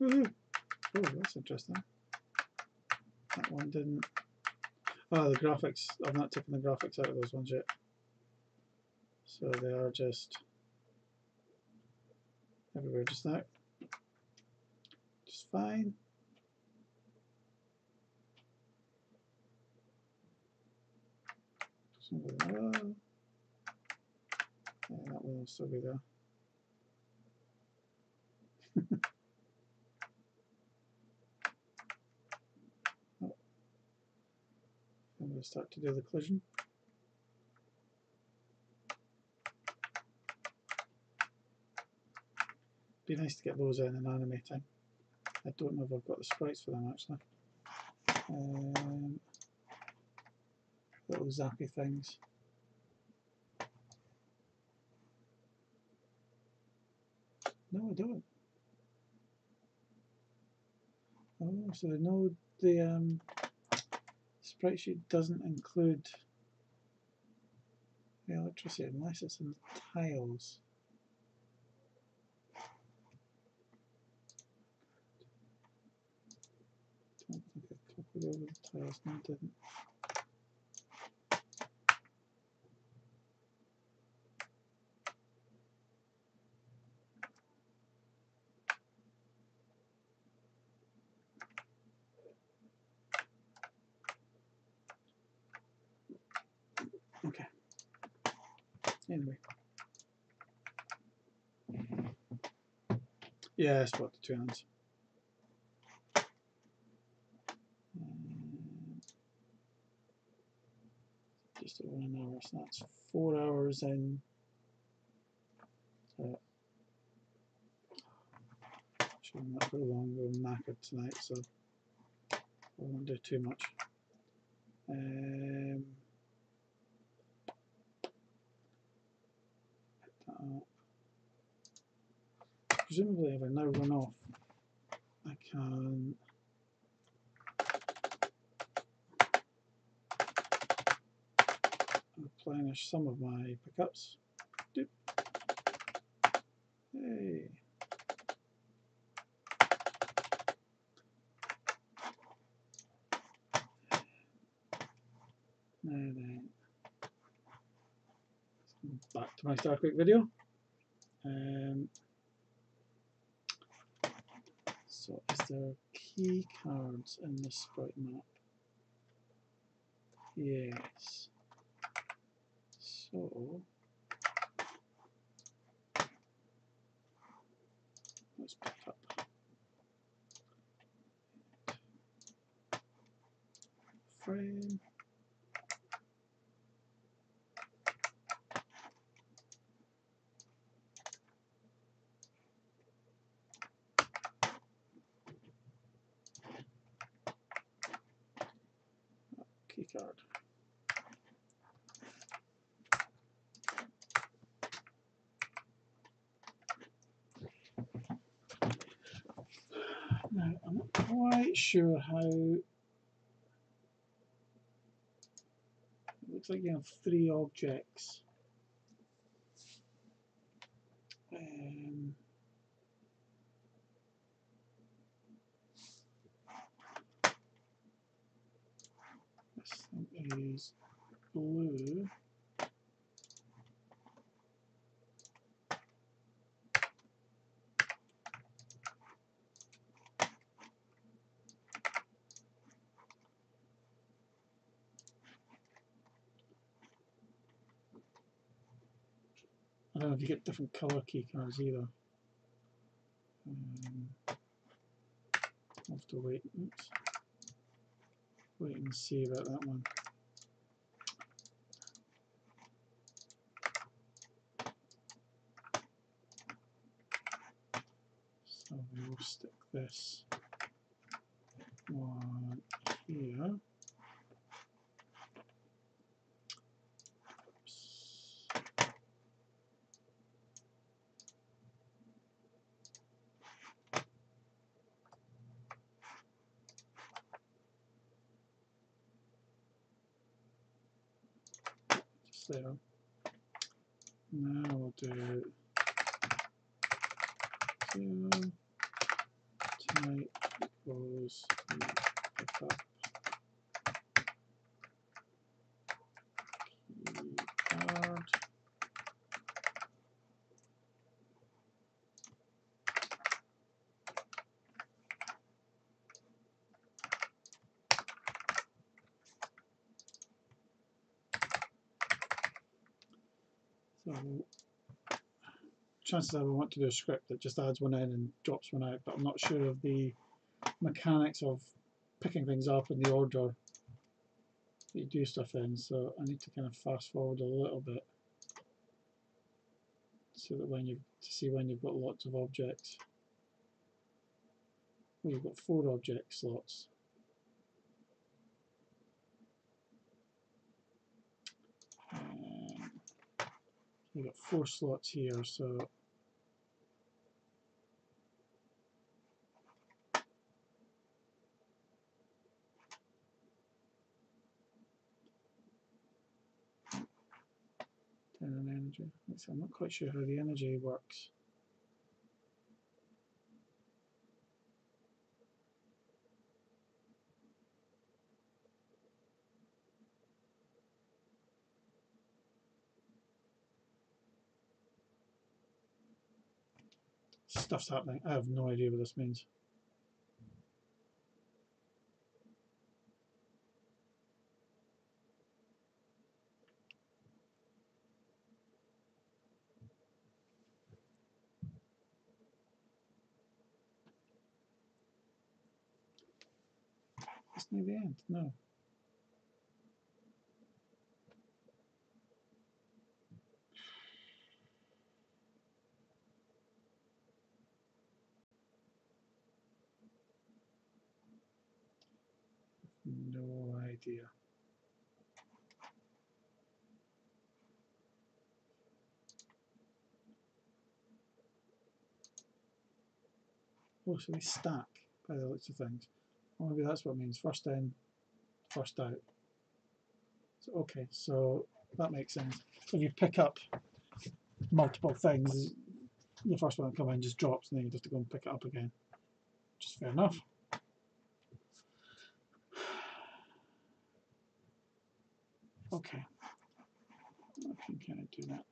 Woohoo! Oh, that's interesting. That one didn't. Oh, the graphics. I've not taken the graphics out of those ones yet. So they are just everywhere just now. Just fine. Somewhere there. Yeah, that one will still be there. I'm going to start to do the collision. Be nice to get those in and animate them. I don't know if I've got the sprites for them actually. Um, little zappy things. No, I don't. Oh, so I know the. Um, Sprite sheet doesn't include the electricity unless it's in the tiles. I don't think I copied over the tiles, no I didn't. Anyway, yeah, I spot the two hands. Um, just over an hour, so that's four hours in. Uh, actually, I'm not very long, we're knackered tonight, so I won't do too much. Um, Presumably, if I now run off, I can replenish some of my pickups. Doop. Hey. Now then, let's go back to my Starquake video. Um, So is there key cards in this sprite map? Yes. So let's pick up. Frame. Card. Now, I'm not quite sure how. It looks like you have three objects. Um, is blue, I don't know if you get different colour key cards either. Um, have to wait. Oops. Wait and see about that one. So we will stick this one here. There. Now we'll do zero type equals pick up keycard. So, chances are we want to do a script that just adds one in and drops one out, but I'm not sure of the mechanics of picking things up in the order that you do stuff in, so I need to kind of fast forward a little bit so that when you to see when you've got lots of objects. Well, you've got four object slots. We've got four slots here, so ten energy. I'm not quite sure how the energy works. Stuff's happening. I have no idea what this means. It's near the end. No. No idea. Oh, so they stack by the looks of things. Or maybe that's what it means. First in, first out. So, okay, so that makes sense. If you pick up multiple things, the first one that comes in just drops, and then you have to go and pick it up again. Which is fair enough. Okay, I can kind of do that.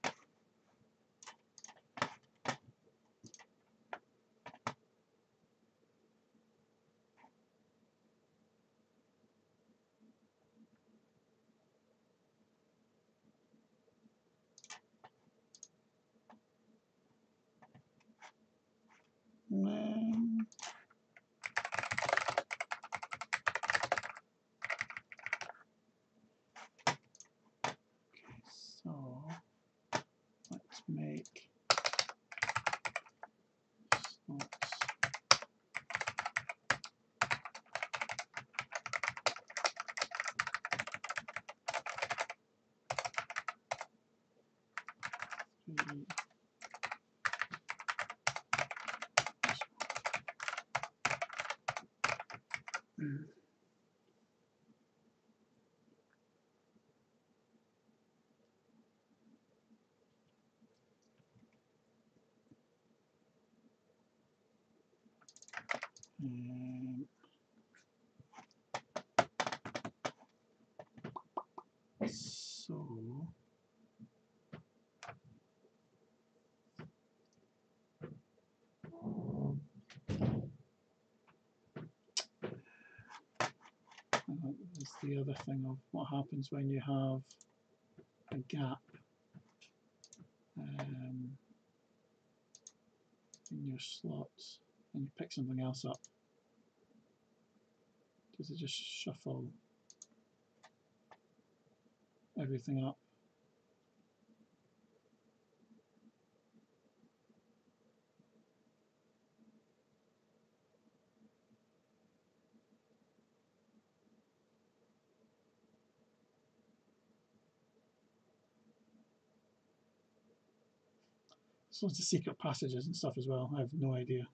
Um, Make slots. Three. Mm. Um, so that's the other thing of what happens when you have a gap um, in your slots and you pick something else up. because they just shuffle everything up. So lots of secret passages and stuff as well. I have no idea.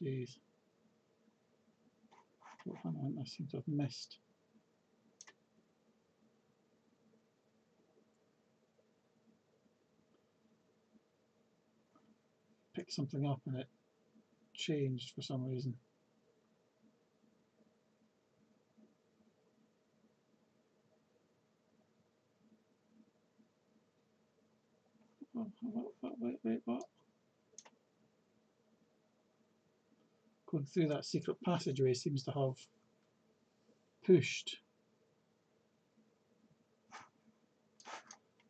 Jeez. What one I seem to have missed. Picked something up and it changed for some reason. What, what, wait, wait, what? Going through that secret passageway seems to have pushed.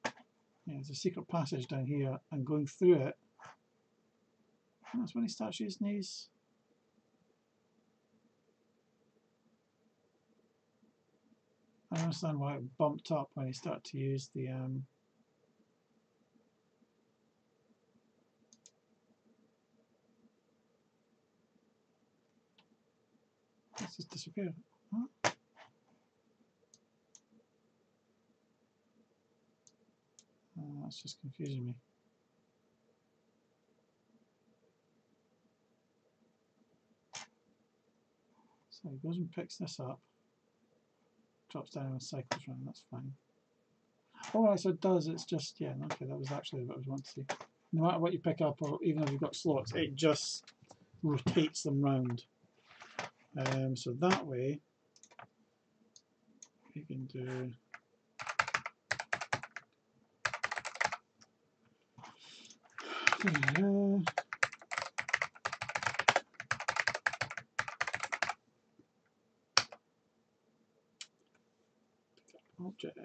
Yeah, there's a secret passage down here, and going through it, and that's when he starts using these. I don't understand why it bumped up when he started to use the um. It's just disappeared. Huh? Oh, that's just confusing me. So he goes and picks this up, drops down and cycles around, that's fine. Alright, so it does, it's just, yeah, okay, that was actually what I was wanting to see. No matter what you pick up, or even if you've got slots, it just rotates them round. Um, so that way we can do yeah. Object.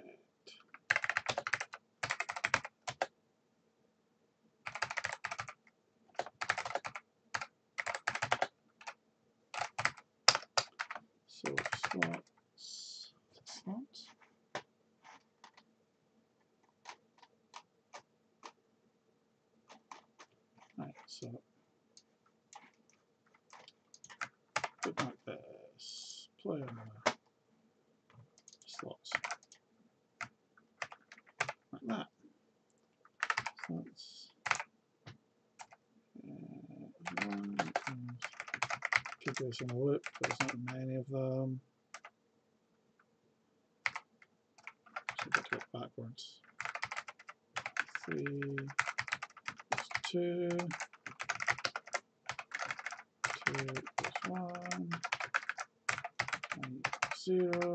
This in a loop, there's not many of them. So let's go backwards. Three, plus two, two plus one, and zero,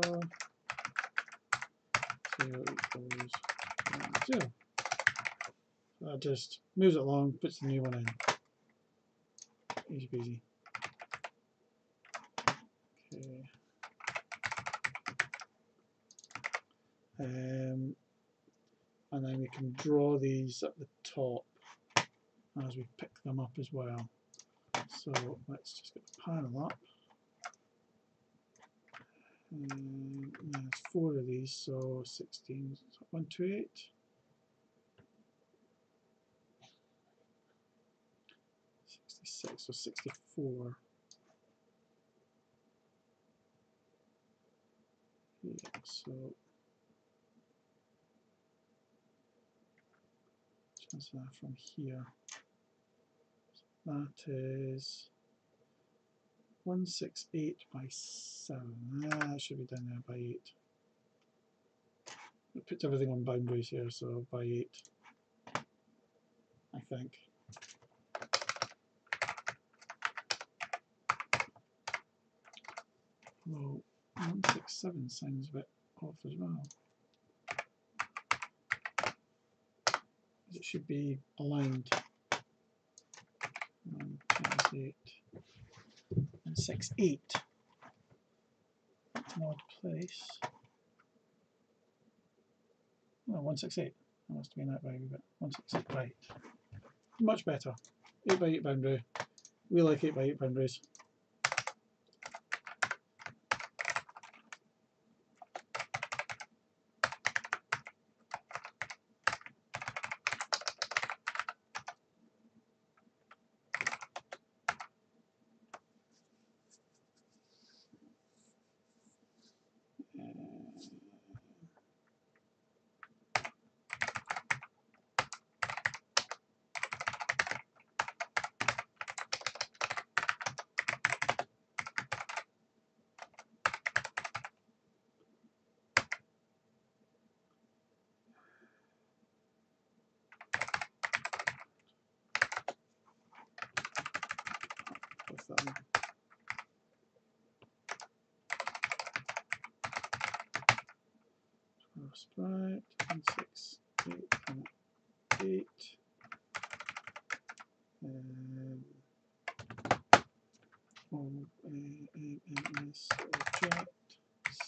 zero equals one, zero. So that just moves it along, puts the new one in. Easy peasy. Um, and then we can draw these at the top as we pick them up as well. So let's just get the panel up. Um, there's four of these, so sixteen, so one, two, eight. sixty-six, so sixty-four. Yeah, so. Transfer from here. So that is one six eight by seven. Ah, it should be down there by eight. I put everything on boundaries here, so by eight, I think. Although one six seven sounds a bit off as well. It should be aligned. One, eight, and six, eight. That's an odd place. No, one, six, eight. That must have been that by a bit. One, six, eight by eight. Much better. Eight by eight boundary. We like eight by eight boundaries. them. twelve sprite, and six, eight, and eight. Um, all A M S objects,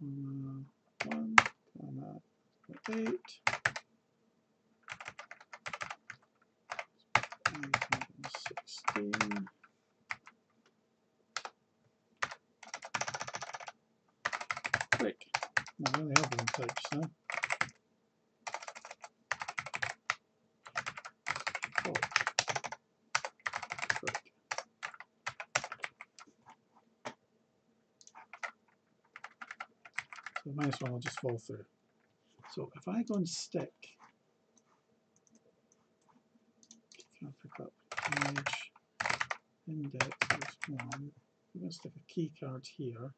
comma one, comma eight. sixteen. Click. No, I only have one type now. Oh. Click. So minus one will just fall through. So if I go and stick, I'll pick up image index is one. I'm going to stick a key card here.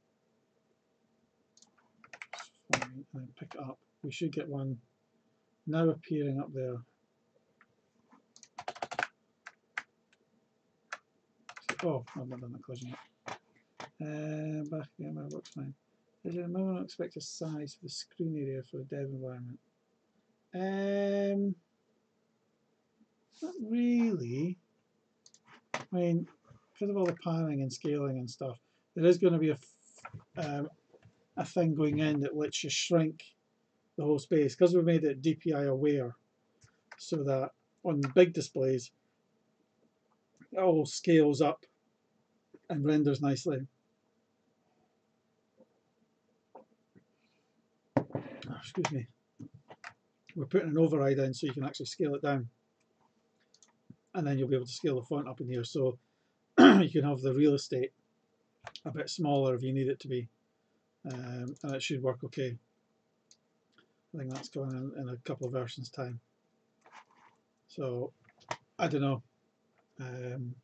Fine, and then pick it up. We should get one now appearing up there. So, oh, I've not done the collision yet. Uh, back again, that works fine. Is there a moment I expect a size of the screen area for a dev environment? Um, Not really. I mean, because of all the panning and scaling and stuff, there is going to be a, um, a thing going in that lets you shrink the whole space, because we've made it D P I aware, so that on big displays it all scales up and renders nicely. Oh, excuse me. We're putting an override in so you can actually scale it down. And then you'll be able to scale the font up in here, so you can have the real estate a bit smaller if you need it to be, um, and it should work okay. I think that's going in, in a couple of versions time. So I don't know. Um,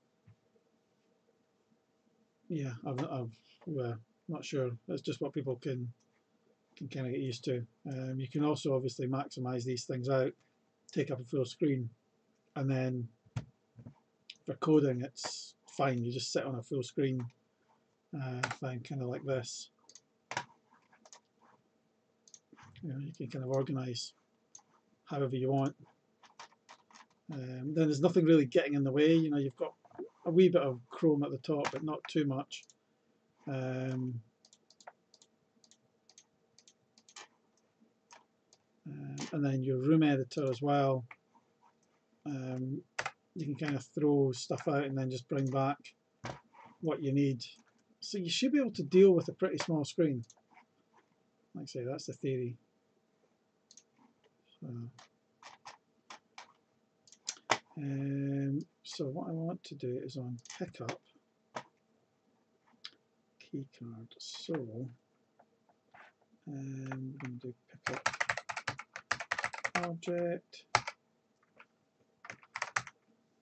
yeah, I'm, I'm uh, not sure. That's just what people can can kind of get used to. Um, you can also obviously maximize these things out, take up a full screen, and then for coding, it's fine. You just sit on a full screen uh, thing, kind of like this. You know, you can kind of organise however you want. Um, then there's nothing really getting in the way. You know, you've got a wee bit of chrome at the top, but not too much. Um, and then your room editor as well. Um, You can kind of throw stuff out and then just bring back what you need. So you should be able to deal with a pretty small screen. Like I say, that's the theory. So, um, so what I want to do is on pickup key card. So um, we're going to do pickup object.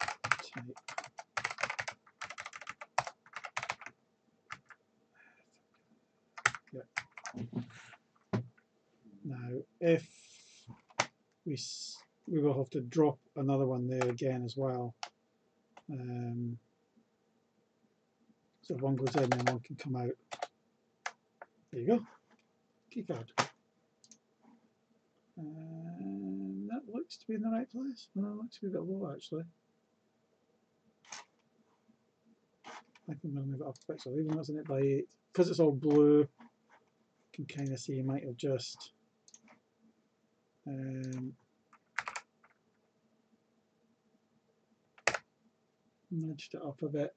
Type yep. Now, if we s we will have to drop another one there again as well. Um, so one goes in and one can come out. There you go. Keycard. And that looks to be in the right place. Well, that looks to be a bit low actually. I think I'm going to move it up a pixel, even though it's in it by eight. Because it's all blue, you can kind of see you might have just um, nudged it up a bit.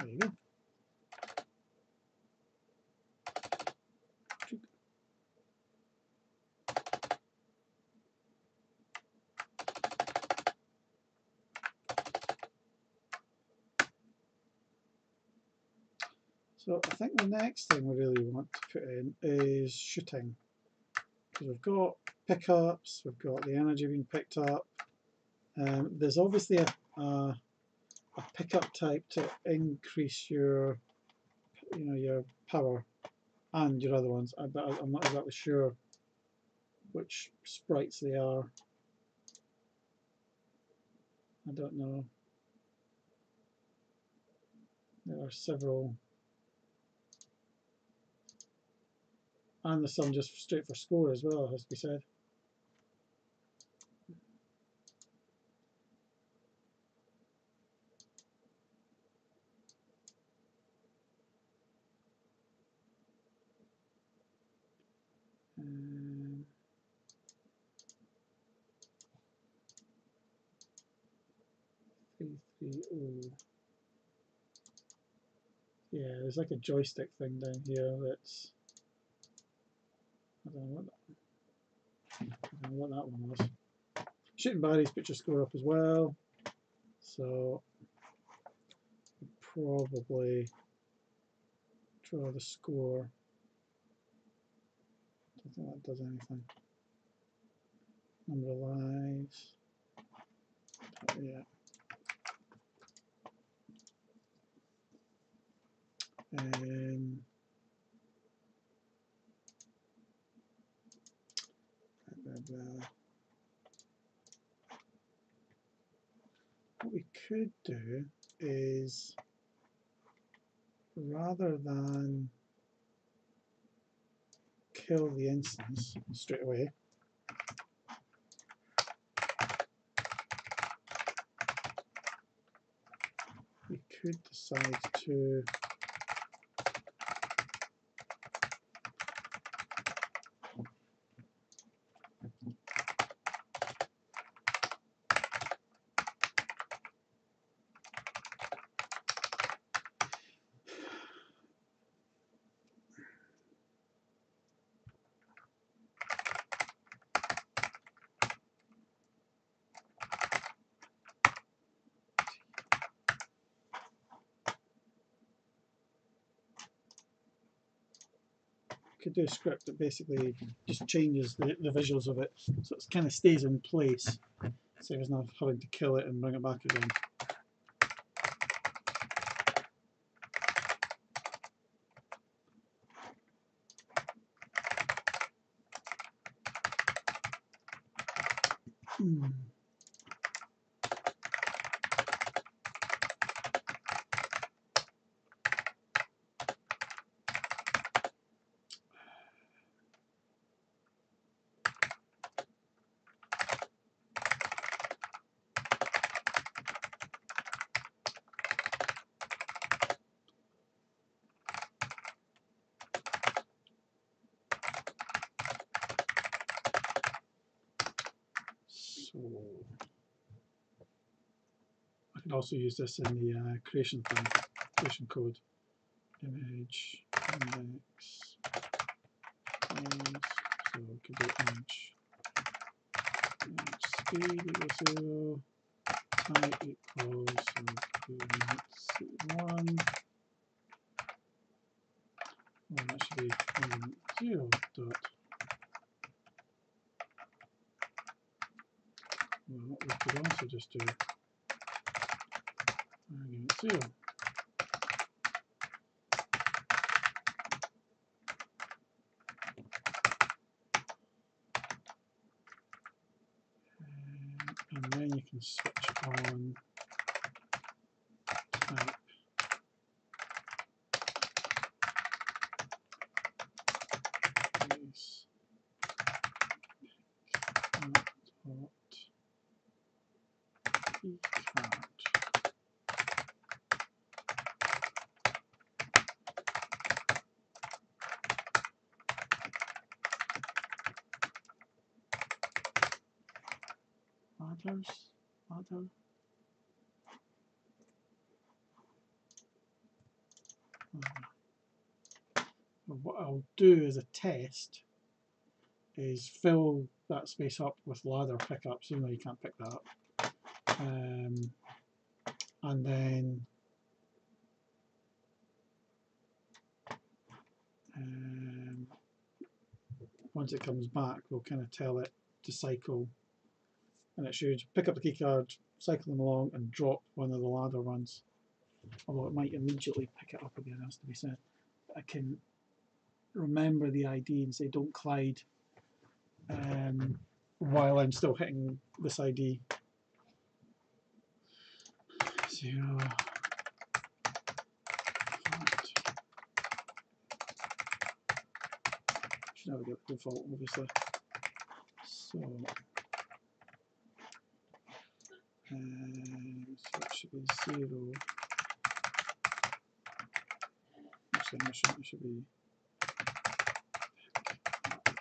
There you go. So I think the next thing we really want to put in is shooting, because we've got pickups, we've got the energy being picked up. Um, there's obviously a, a, a pickup type to increase your, you know, your power. and your other ones. I, I'm not exactly sure which sprites they are. I don't know. There are several, and there's some just straight for score as well, has to be said. Yeah, there's like a joystick thing down here that's, I don't know what that, I don't know what that one was. Shooting Barry's picture score up as well, so probably draw the score. I don't think that does anything. Number of lives. Yeah. Um, blah, blah, blah. What we could do is, rather than kill the instance straight away, we could decide to could do a script that basically just changes the, the visuals of it, so it kind of stays in place, so it's not having to kill it and bring it back again. Mm. Also use this in the uh, creation thing, creation code, image, index, so we can do image, image speed equals zero, type equals so one, and that should be zero dot. Well, we could also just do argument zero. And then you can switch on type. Please. Auto. Well, what I'll do as a test is fill that space up with ladder pickups, even though you can't pick that up, um, and then um, once it comes back, we'll kind of tell it to cycle. And it should pick up the keycard, cycle them along, and drop one of the ladder runs. Although it might immediately pick it up again, has to be said. But I can remember the I D and say don't collide um, while I'm still hitting this I D. Zero. Should never get the default, obviously. So, um, so it should be zero. Actually, it should, it should be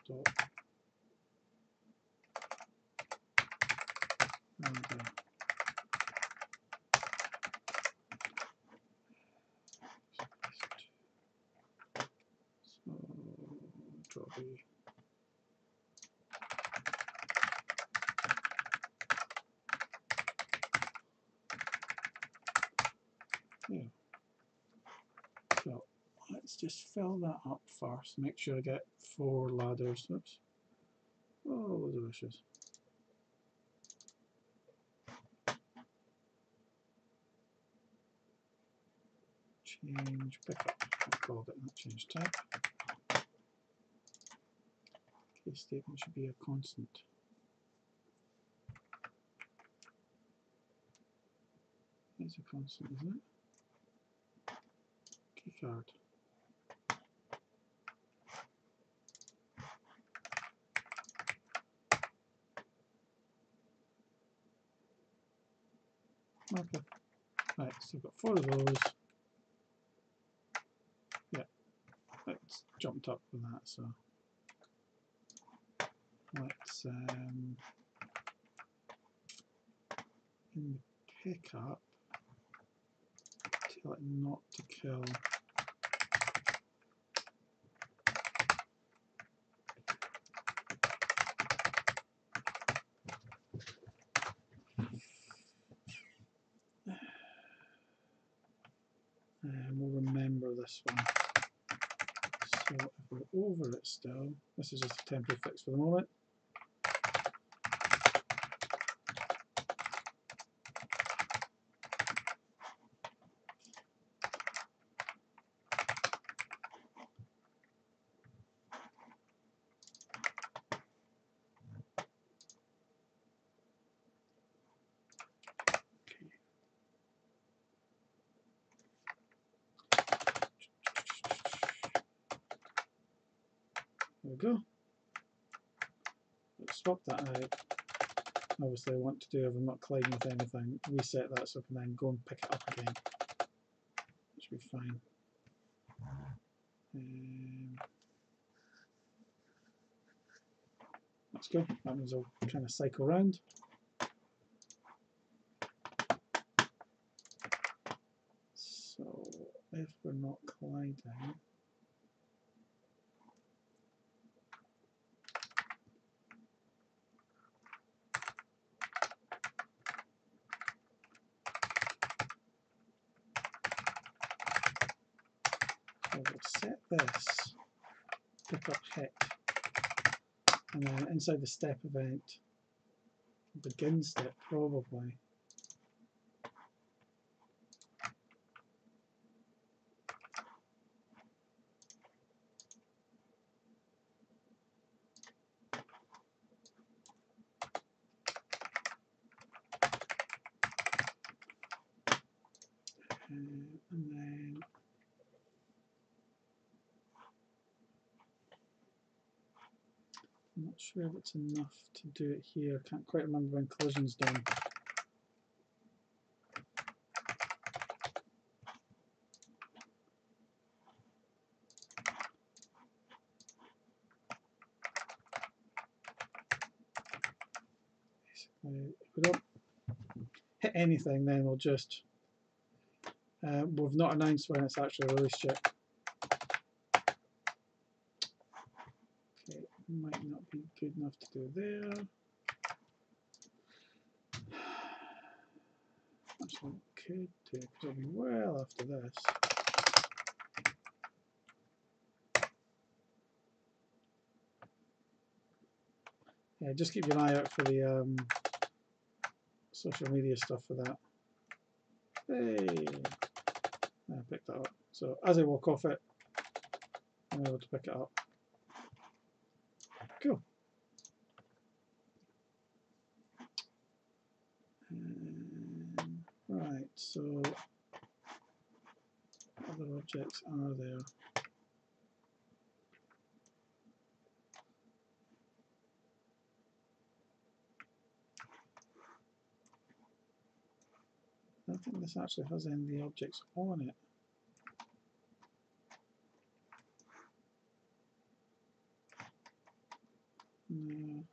dot. And, uh, so be yeah. So let's just fill that up first. Make sure I get four ladders. Oops. Oh, delicious. Change pickup. I called it not change type. Case statement should be a constant. It's a constant, isn't it? Key card. Okay. Right, so we've got four of those. It's jumped up with that, so let's um, in the pickup tell it not to kill and we'll remember this one. So if we're over it still, this is just a temporary fix for the moment. Swap that out. Obviously I want to do, if I'm not colliding with anything, reset that stuff and then go and pick it up again. That should be fine. Um, that's good. That means I'll kind of cycle around. So if we're not colliding, set this pick up hit, and then inside the step event, begin step probably. Sure if it's enough to do it here. Can't quite remember when collision's done. Basically, if we don't hit anything, then we'll just uh, we've not announced when it's actually released yet. Might not be good enough to do there. Actually, could do because it'll be well after this. Yeah, just keep an eye out for the um, social media stuff for that. Hey, I picked that up. So as I walk off it, I'm able to pick it up. Cool. Um, right, so other objects are there. I think this actually has N D objects on it. No.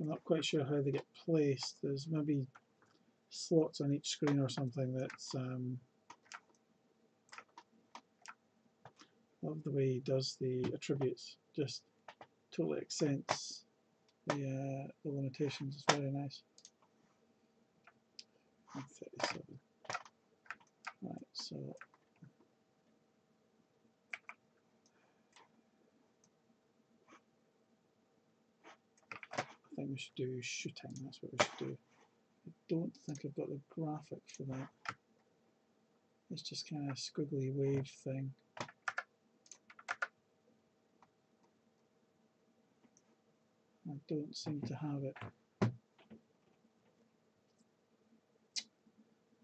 I'm not quite sure how they get placed. There's maybe slots on each screen or something. That's um, love the way he does the attributes. Just totally accents the, uh, the limitations. It's very nice. thirty-seven. Right, so I think we should do shooting, that's what we should do. I don't think I've got the graphic for that. It's just kind of squiggly wave thing. I don't seem to have it.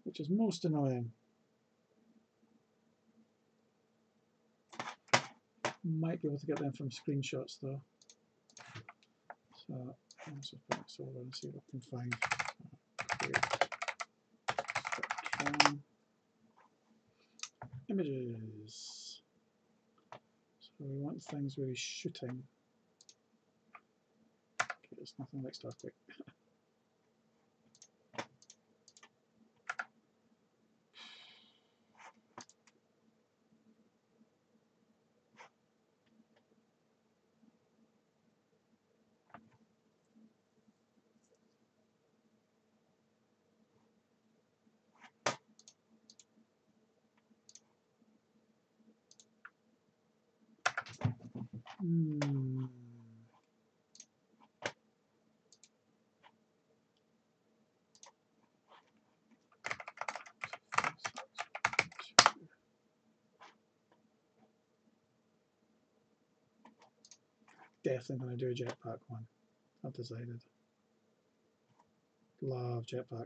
Which is most annoying. Might be able to get them from screenshots though. So let's just put this over and see what we can find. Spectrum. Images. So we want things where he's shooting. Okay, it's nothing like Starquake. Hmm. Definitely going to do a jetpack one. I've decided. Love jetpack.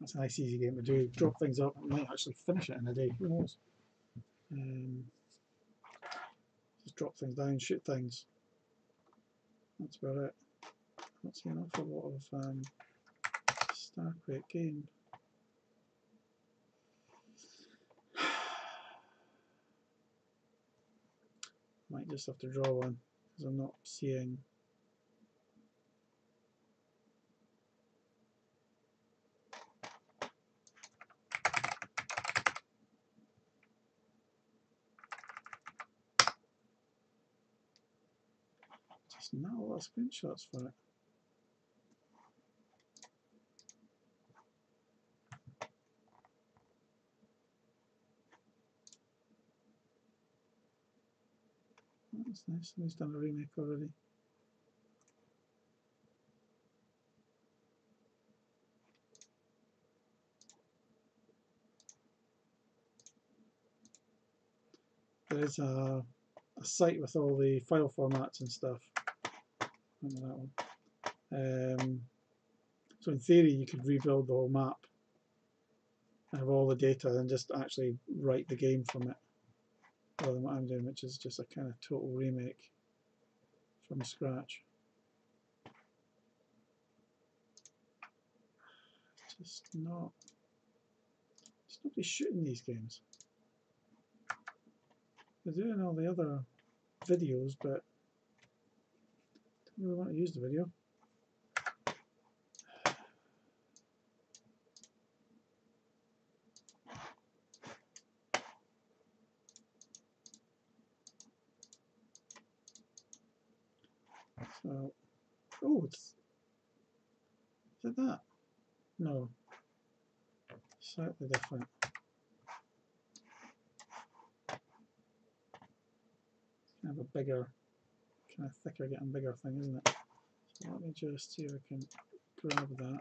That's a nice easy game to do. Drop things up, I might actually finish it in a day, who knows. Um, just drop things down, shoot things. That's about it. I don't see an awful lot of um, Starquake game. Might just have to draw one because I'm not seeing. Not a lot of screenshots for it. That's nice, somebody's done a remake already. There is a, a site with all the file formats and stuff. That one. Um, so in theory you could rebuild the whole map and have all the data and just actually write the game from it, rather than what I'm doing, which is just a kind of total remake from scratch. Just not, just nobody's shooting these games. They're doing all the other videos, but we want to use the video. So, oh, it's, is it that? No, slightly different. I have a bigger. Kind of thicker, getting bigger thing, isn't it? So let me just see if I can grab that.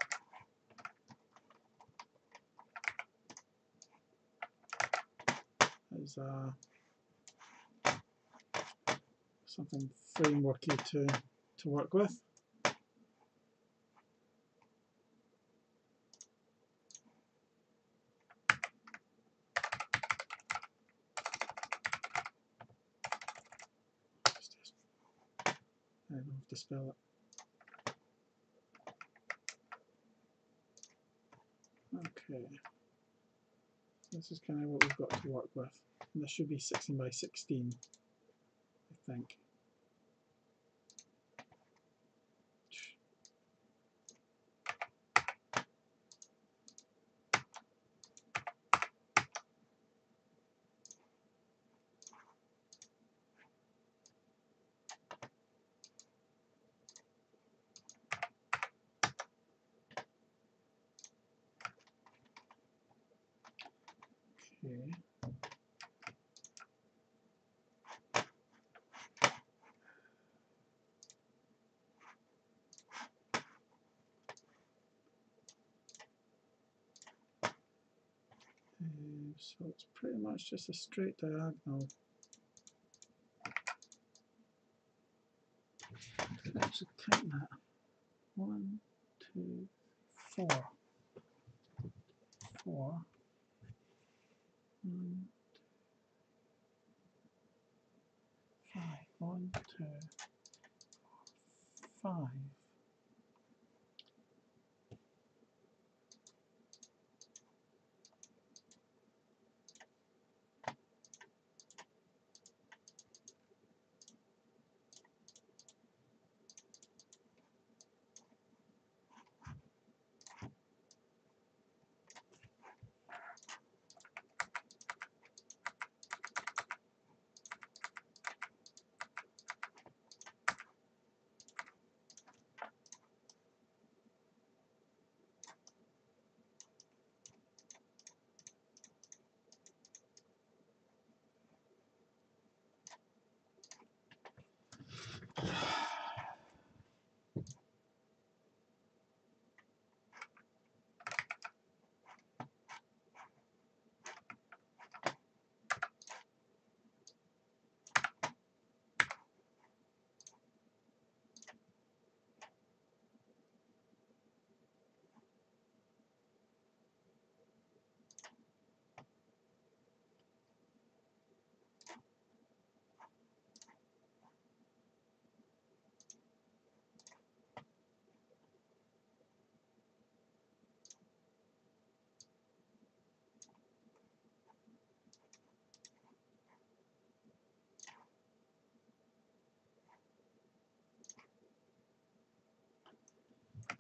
is uh, something frameworky to, to work with. I don't have to spell it. Okay, this is kind of what we've got to work with. And this should be sixteen by sixteen, I think. So it's pretty much just a straight diagonal. I can actually count that. One, two, four. Four. One, two, five. One, two, five.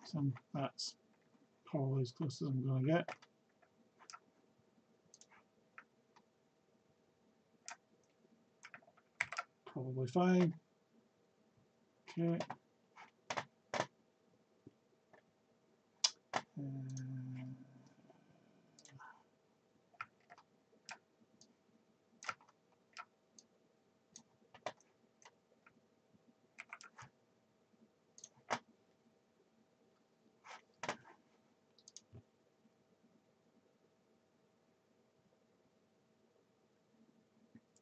So that's probably as close as I'm going to get. Probably fine. Okay. Uh,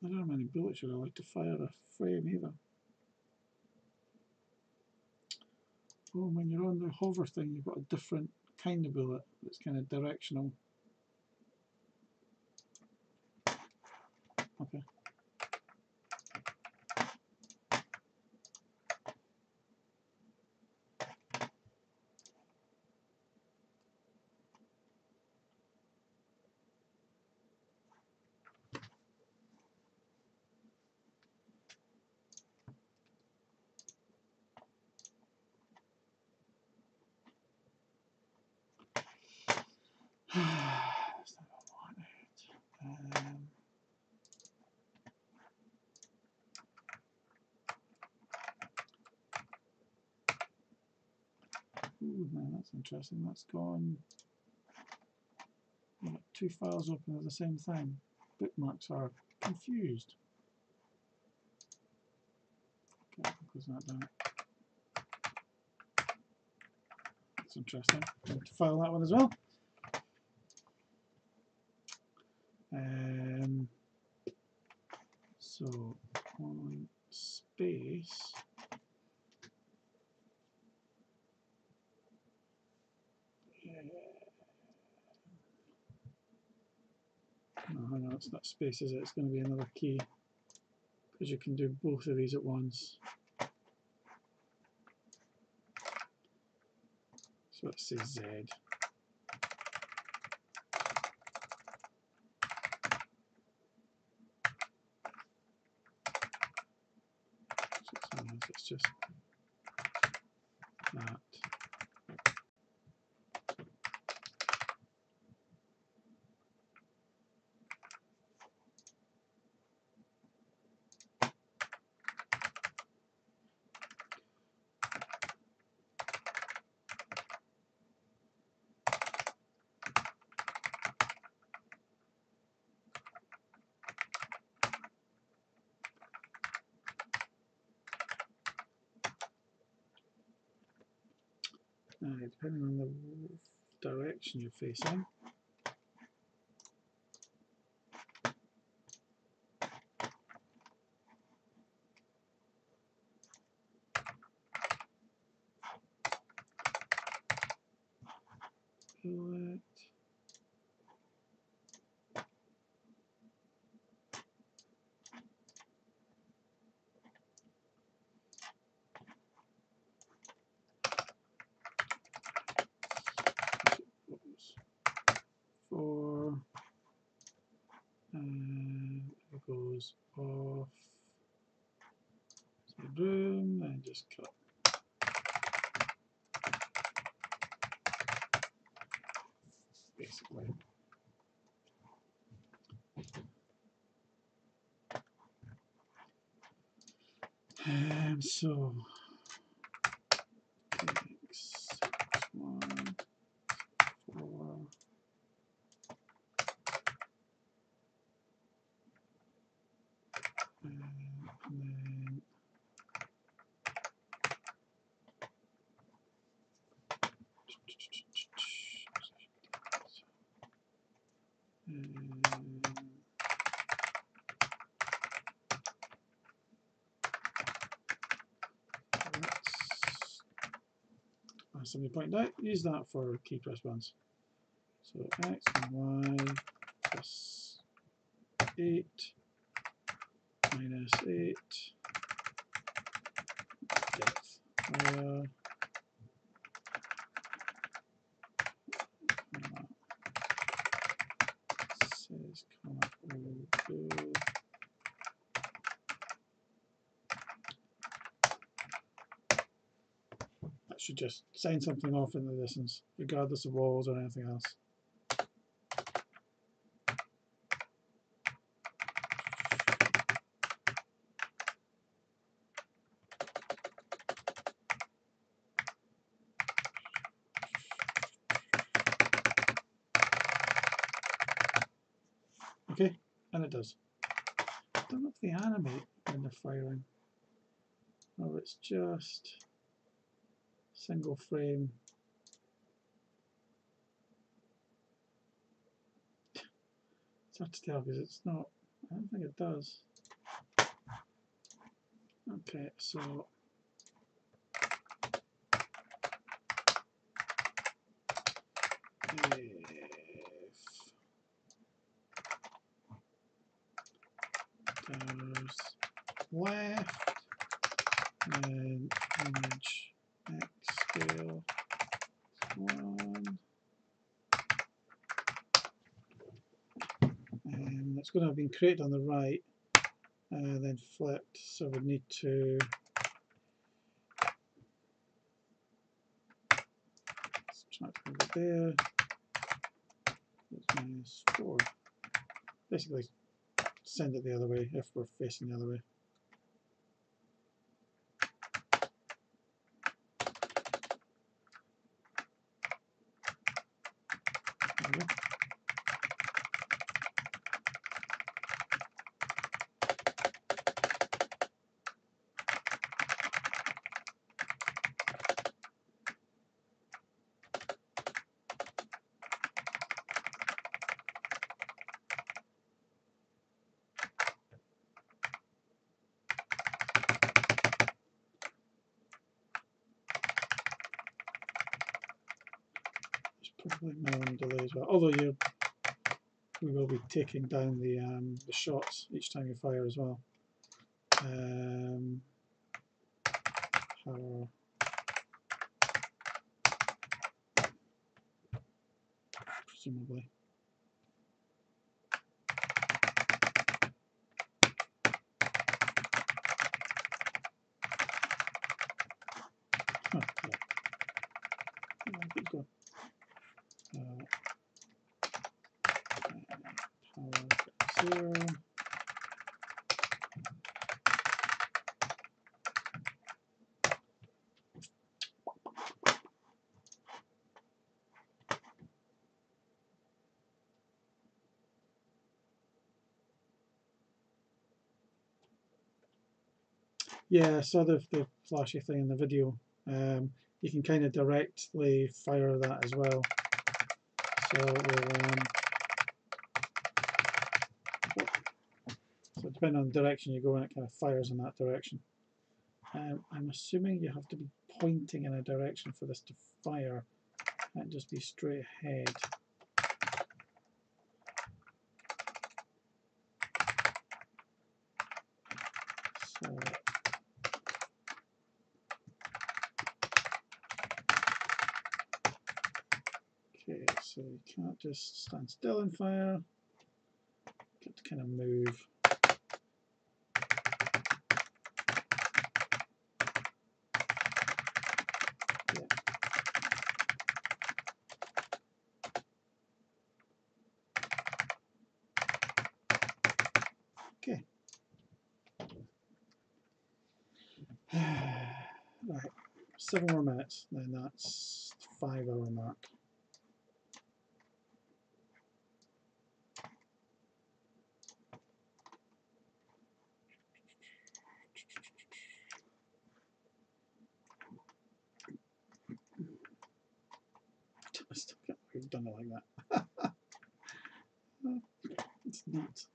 I don't know how many bullets should I like to fire a frame either. Oh, when you're on the hover thing, you've got a different kind of bullet that's kind of directional. Okay. Ooh, man, that's interesting. That's gone. I've got two files open at the same time. Bookmarks are confused. Okay, close that down. That's interesting. I'm going to file that one as well. Um, So on space, yeah. No, no, it's not space, is it? It's going to be another key, because you can do both of these at once. So let's say Z. It's just that. Depending on the direction you're facing. Bullet. Off the boom and just cut. Basically. And so somebody pointed out, use that for key press ones. So X and Y plus eight minus eight depth uh, says comma O two. Should just sign something off in the distance, regardless of walls or anything else. Okay, and it does. I don't know if they animate when they're firing. Well, it's just single frame. It's hard to tell because it's not, I don't think it does. Okay, so if there's left and image scale one, and that's going to have been created on the right and then flipped, so we need to subtract over there. That's minus four. Basically send it the other way if we're facing the other way. minimum delay as well. Although you, we will be taking down the um, the shots each time you fire as well. Um, how presumably. Oh, yeah. Oh, keep going. Uh, power zero. Yeah, so the, the flashy thing in the video, um, you can kind of directly fire that as well. So, um, so depending on the direction you go in, it kind of fires in that direction. Um, I'm assuming you have to be pointing in a direction for this to fire. Can't just be straight ahead. So. So you can't just stand still and fire. You have to kind of move. Yeah. Okay. Right, seven more minutes, then that's the five hour mark. Done it like that. It's not.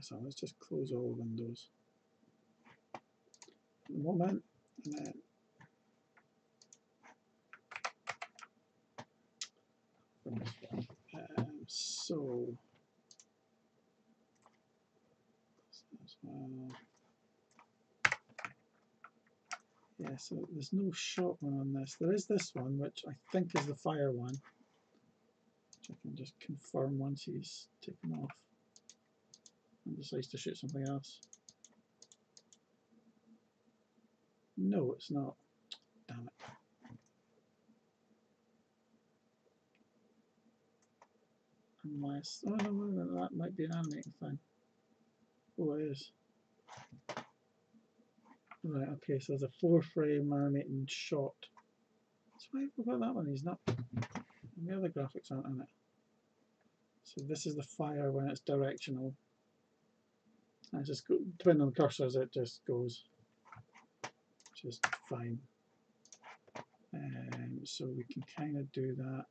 So let's just close all the windows at the moment, and then um, so as well. Yeah, so there's no shot one on this. There is this one, which I think is the fire one. Which I can just confirm once he's taken off and decides to shoot something else. No, it's not. Damn it. Unless, oh no, wait a minute, that might be an animating thing. Oh, it is. Right, okay, so there's a four frame animating shot. That's why I forgot that one, he's not. And the other graphics aren't in it. So this is the fire when it's directional. I just go, depending on the cursors, it just goes. Just fine. Um, so we can kind of do that.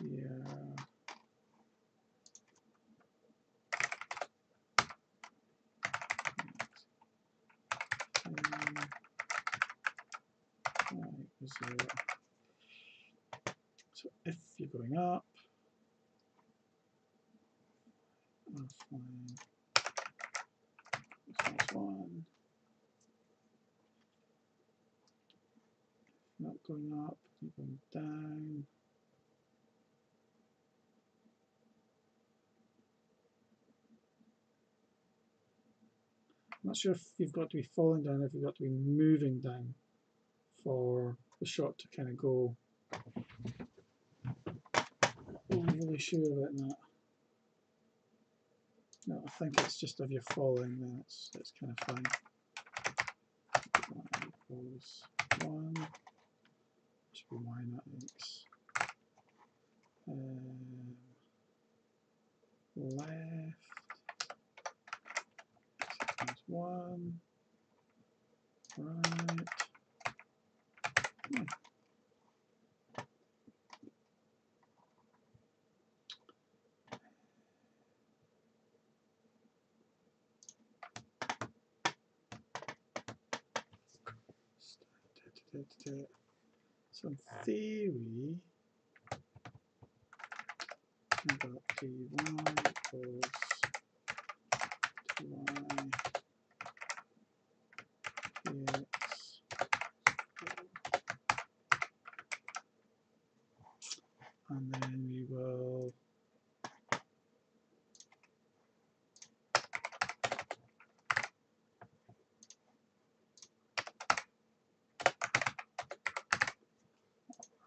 Yeah. So if you're going up, offline, next one. Not going up, you're going down. I'm not sure if you've got to be falling down, if you've got to be moving down for the shot to kind of go. I'm not really sure about that. No, I think it's just if you're falling, then it's, it's kind of fine. That equals one. Should be y, not x. Um, left. X equals one. Right. So in theory, about dy equals dy dx. And then we will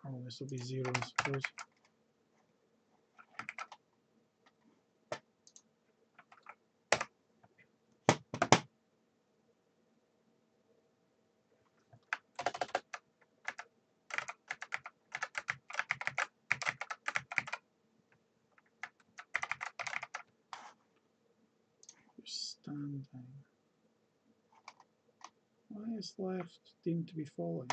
oh, this will be zero, I suppose. Why is left deemed to be falling?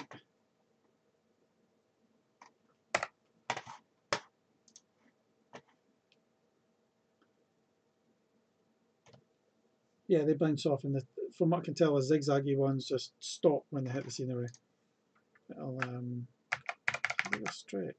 Yeah, they bounce off, and the, from what I can tell, the zigzaggy ones just stop when they hit the scenery. It'll um, go straight.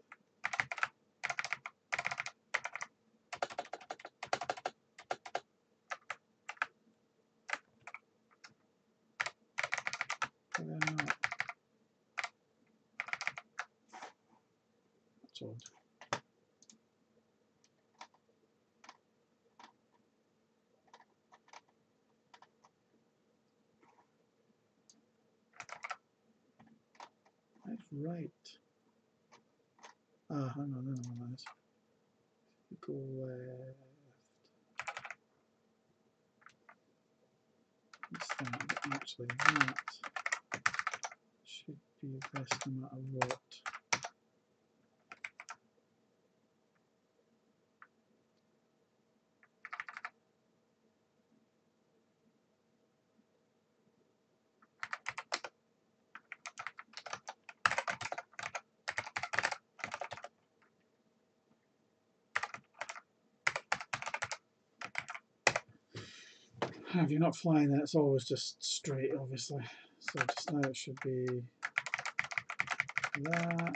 Right. Ah, hang on, hang on, hang on. Go left. That, actually, that should be this no matter what. If you're not flying, then it's always just straight, obviously. So just now it should be that.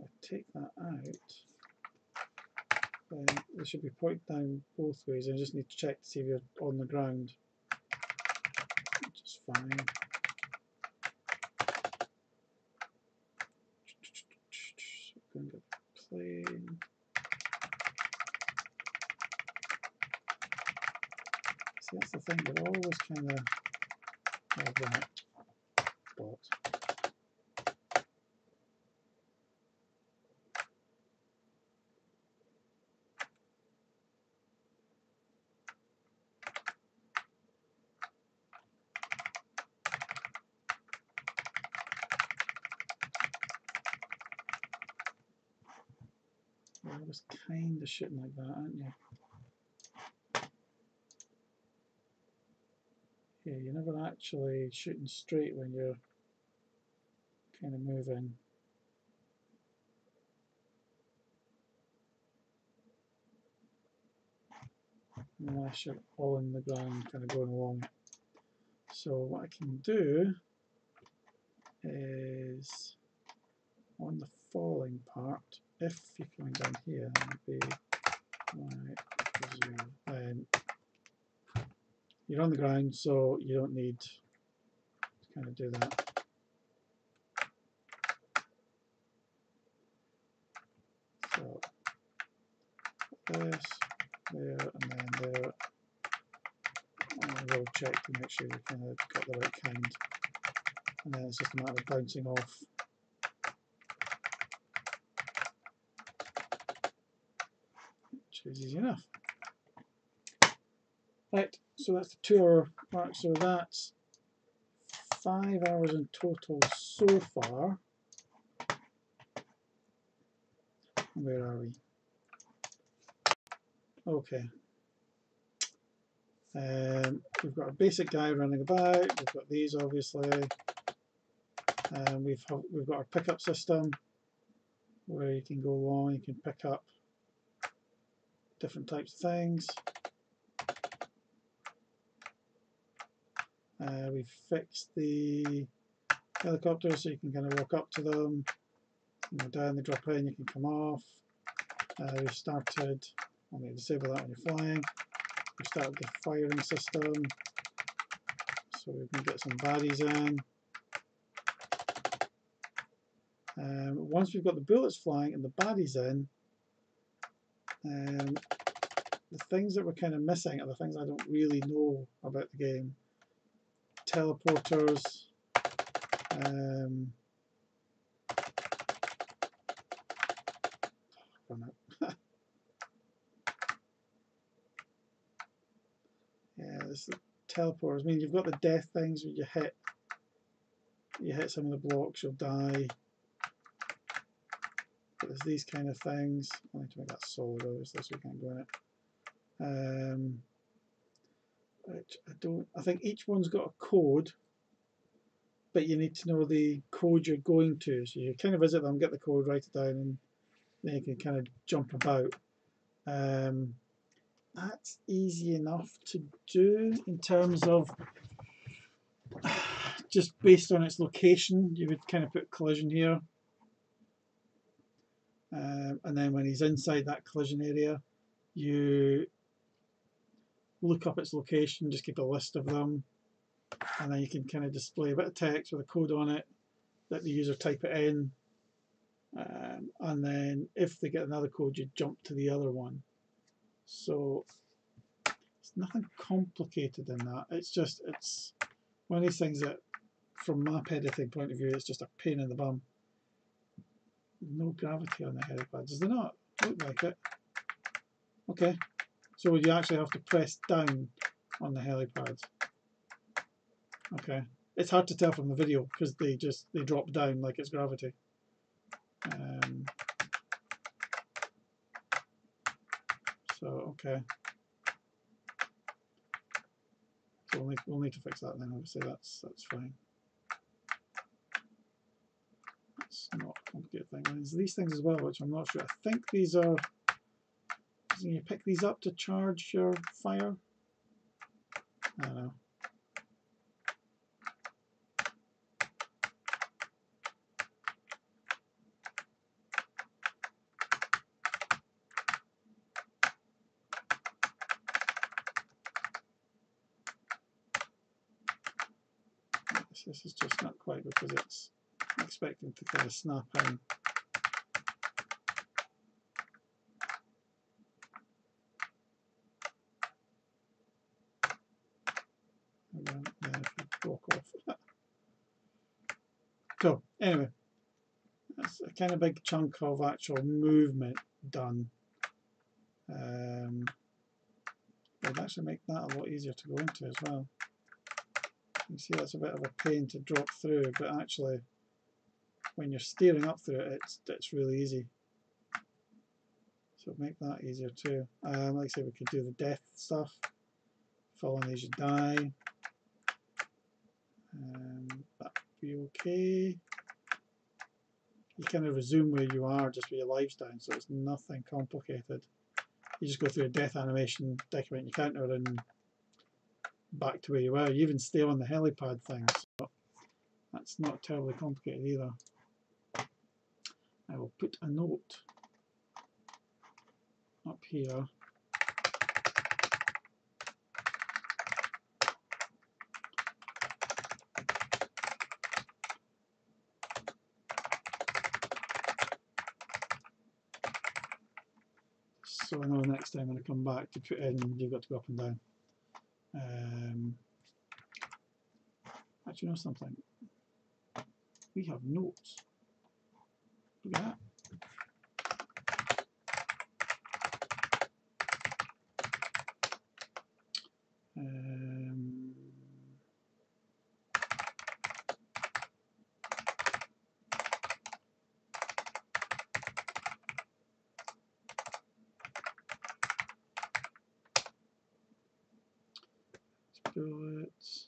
I'll take that out. Then it should be pointed down both ways. I just need to check to see if you're on the ground, which is fine. So I'm going to plane. See, that's the thing, they're always kind of like that. But they're always kind of shitting like that, aren't you? Yeah, you're never actually shooting straight when you're kind of moving. Unless you're all in the ground, kind of going along. So what I can do is on the falling part, if you're coming down here, that would be right, then you're on the ground, so you don't need to kind of do that. So this, there, and then there. And we'll check to make sure we kind of got the right kind. And then it's just a matter of bouncing off. Which is easy enough. Right, so that's the two hour mark, so that's five hours in total so far. Where are we? Okay. Um, we've got a basic guy running about, we've got these obviously. Um, we've, we've got our pickup system where you can go along, you can pick up different types of things. Uh, we've fixed the helicopters, so you can kind of walk up to them, you know, down, they drop in, you can come off. Uh, we've started, I'm going to disable that when you're flying. We've started the firing system, so we can get some baddies in. Um, once we've got the bullets flying and the baddies in, um, the things that we're kind of missing are the things I don't really know about the game. Teleporters, um, yeah, this teleporters. I mean, you've got the death things where you hit, you hit some of the blocks, you'll die. But there's these kind of things. I need to make that solid, obviously, so we can't go in it. Um, which I don't. I think each one's got a code, but you need to know the code you're going to. So you kind of visit them, get the code, write it down, and then you can kind of jump about. Um, that's easy enough to do in terms of just based on its location. You would kind of put collision here, um, and then when he's inside that collision area, you look up its location, just keep a list of them, and then you can kind of display a bit of text with a code on it, let the user type it in, um, and then if they get another code you jump to the other one. So it's nothing complicated in that, it's just it's one of these things that from map editing point of view it's just a pain in the bum. No gravity on the helipads, does there not? Look like it. Okay, so you actually have to press down on the helipads. Okay, it's hard to tell from the video because they just they drop down like it's gravity. Um, so okay, so we'll need, we'll need to fix that then. Obviously, that's that's fine. That's not a complicated thing. There's these things as well, which I'm not sure. I think these are. Can you pick these up to charge your fire? I don't know. This is just not quite because it's expecting to kind of snap in. So anyway, that's a kind of big chunk of actual movement done. Um, it would actually make that a lot easier to go into as well. You see that's a bit of a pain to drop through, but actually when you're steering up through it, it's, it's really easy. So make that easier too. Um, like I say, we could do the death stuff. Falling as you die. Um, that be okay. You kind of resume where you are just with your lives down, so it's nothing complicated. You just go through a death animation, decorate your counter, and back to where you were. You even stay on the helipad thing, so that's not terribly complicated either. I will put a note up here. So I know next time when I come back to put in, you've got to go up and down. Um, actually, you know something? We have notes. Look at that. Um, bullets.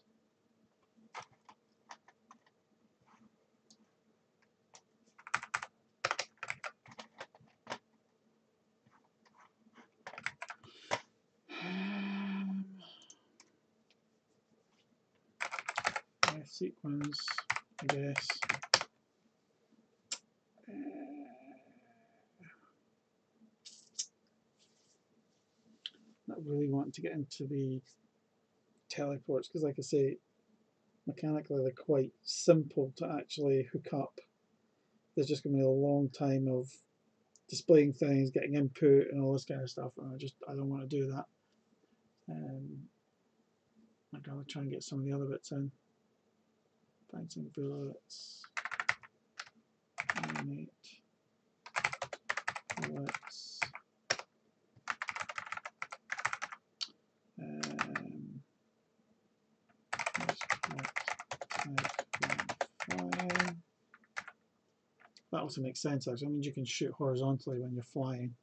Um, sequence. I guess. Uh, not really wanting to get into the teleports because, like I say, mechanically they're quite simple to actually hook up. There's just going to be a long time of displaying things, getting input and all this kind of stuff, and I just I don't want to do that. Um, I'm going to try and get some of the other bits in. Find some bullets. Animate. Bullets. Um, that also makes sense actually. I mean, you can shoot horizontally when you're flying,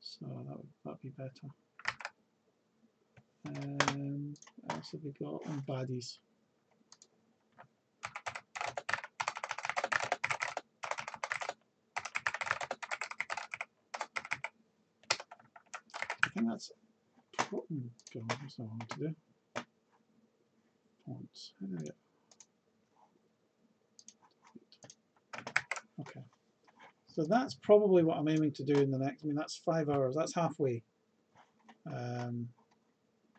so that would that'd be better. Um, what else have we got on baddies? I think that's oh, God, that's not hard to do. Fonts. How do I get? Okay. So that's probably what I'm aiming to do in the next. I mean, that's five hours. That's halfway. Um,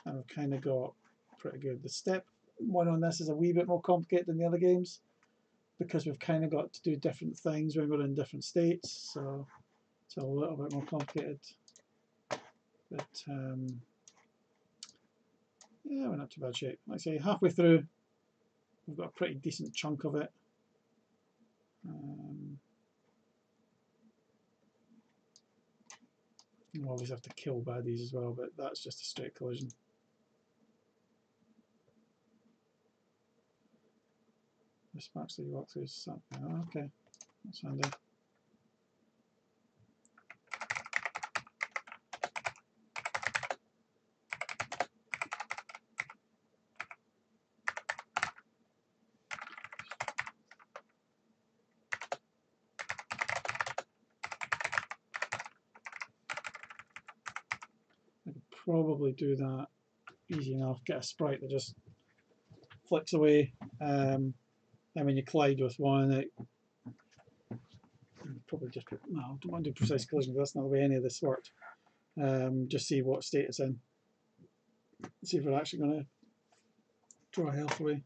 I've kind of got pretty good. The step one on this is a wee bit more complicated than the other games because we've kind of got to do different things when we're in different states, so it's a little bit more complicated. But um, yeah, we're not too bad shape. Like I say, halfway through, we've got a pretty decent chunk of it. Um, you always have to kill baddies as well, but that's just a straight collision. This match that you walk through is something. Oh, okay, that's handy. Probably do that easy enough. Get a sprite that just flicks away, um, and when you collide with one, it probably just no. I don't want to do precise collision because that's not the way any of this worked. Um, just see what state it's in. See if we're actually going to draw health away.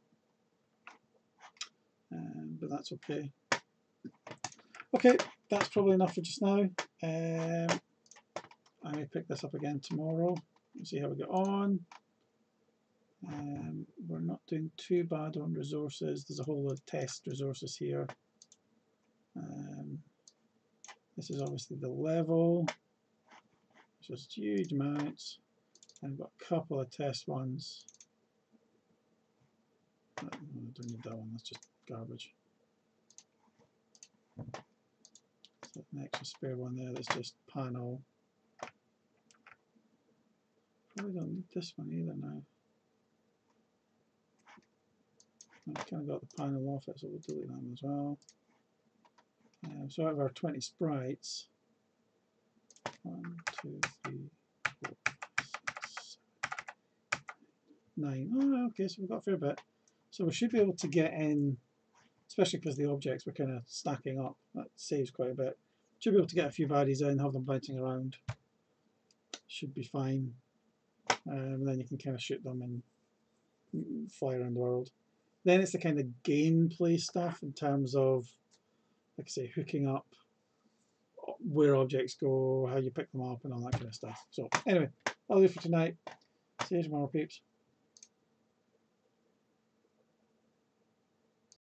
Um, but that's okay. Okay, that's probably enough for just now. Um, I may pick this up again tomorrow. Let's see how we get on. Um, we're not doing too bad on resources. There's a whole lot of test resources here. Um, this is obviously the level. It's just huge amounts. I've got a couple of test ones. No, I don't need that one. That's just garbage. So an extra spare one there. That's just panel. Probably don't need this one either now. I've kind of got the panel off it, so we'll delete them as well. Um, so out of our twenty sprites, one, two, three, four, six, seven, nine. Oh, okay, so we've got a fair bit. So we should be able to get in, especially because the objects were kind of stacking up. That saves quite a bit. Should be able to get a few baddies in, have them bouncing around. Should be fine. Um, and then you can kind of shoot them and fly around the world. Then it's the kind of gameplay stuff in terms of, like I say, hooking up, where objects go, how you pick them up and all that kind of stuff. So anyway, I'll leave for tonight. See you tomorrow, peeps.